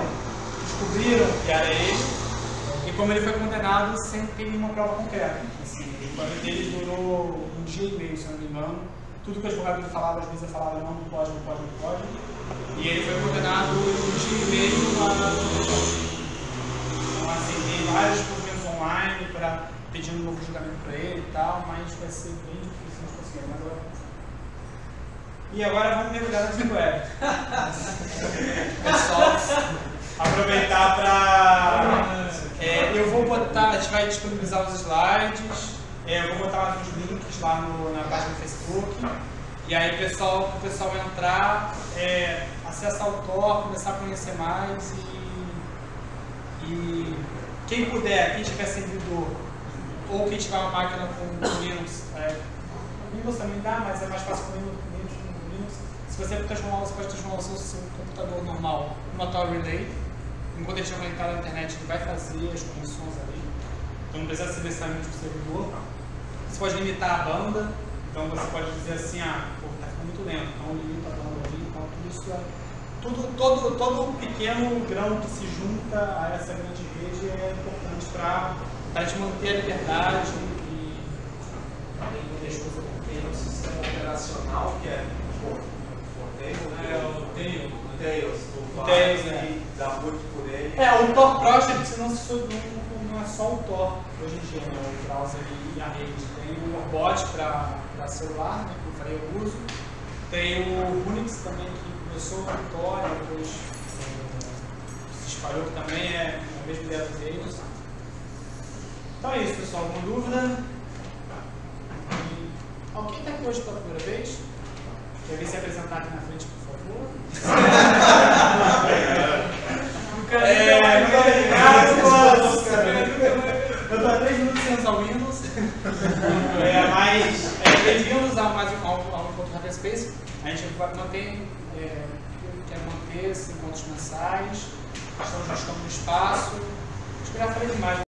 que era ele, e como ele foi condenado sem ter nenhuma prova concreta. Assim, o banho dele durou um dia e meio, se não me engano. Tudo que o advogado falava, às vezes falava não pode. E ele foi condenado um dia e meio lá na prisão. Então, assim, tem vários problemas online para pedir um novo julgamento para ele e tal, mas vai ser bem difícil de conseguir. E agora vamos mergulhar no Deep Web. Aproveitar para... eu vou botar, a gente vai disponibilizar os slides, eu vou botar uns links lá na página do Facebook, e aí o pessoal entrar, acessar o Tor, começar a conhecer mais, e quem puder, quem tiver servidor, ou quem tiver uma máquina com Linux, Windows também dá, mas é mais fácil com Linux que com Linux. Se você transformar, você pode transformar o seu computador normal numa Tor Relay. Enquanto ele estiver conectado na internet, ele vai fazer as conexões ali. Então não precisa ser necessariamente o servidor. Você pode limitar a banda. Então você pode dizer assim, pô, tá ficando muito lento. Então limita a banda ali. Então tudo isso todo pequeno grão que se junta a essa grande rede é importante para te manter a liberdade e deixar você manter o sistema operacional, que é o Tails. O Tails, dá muito por ele. O Tor Project não é só o Tor hoje em dia, né? O browser e a rede. Tem o Orbot para celular, né? Como eu falei, eu uso. Tem o Unix também, que começou com o Tor e depois se espalhou, que também é a mesma ideia dos Tails. Então é isso, pessoal. Alguma dúvida? Alguém está aqui hoje pela primeira vez? Quer vir se apresentar aqui na frente, por favor? Muito obrigado. Eu tô há 3 minutos sem usar o Windows. Mas bem-vindos ao encontro Hackerspace. A gente vai manter, quero manter esses encontros mensais. Estamos buscando espaço. Acho que já falei demais.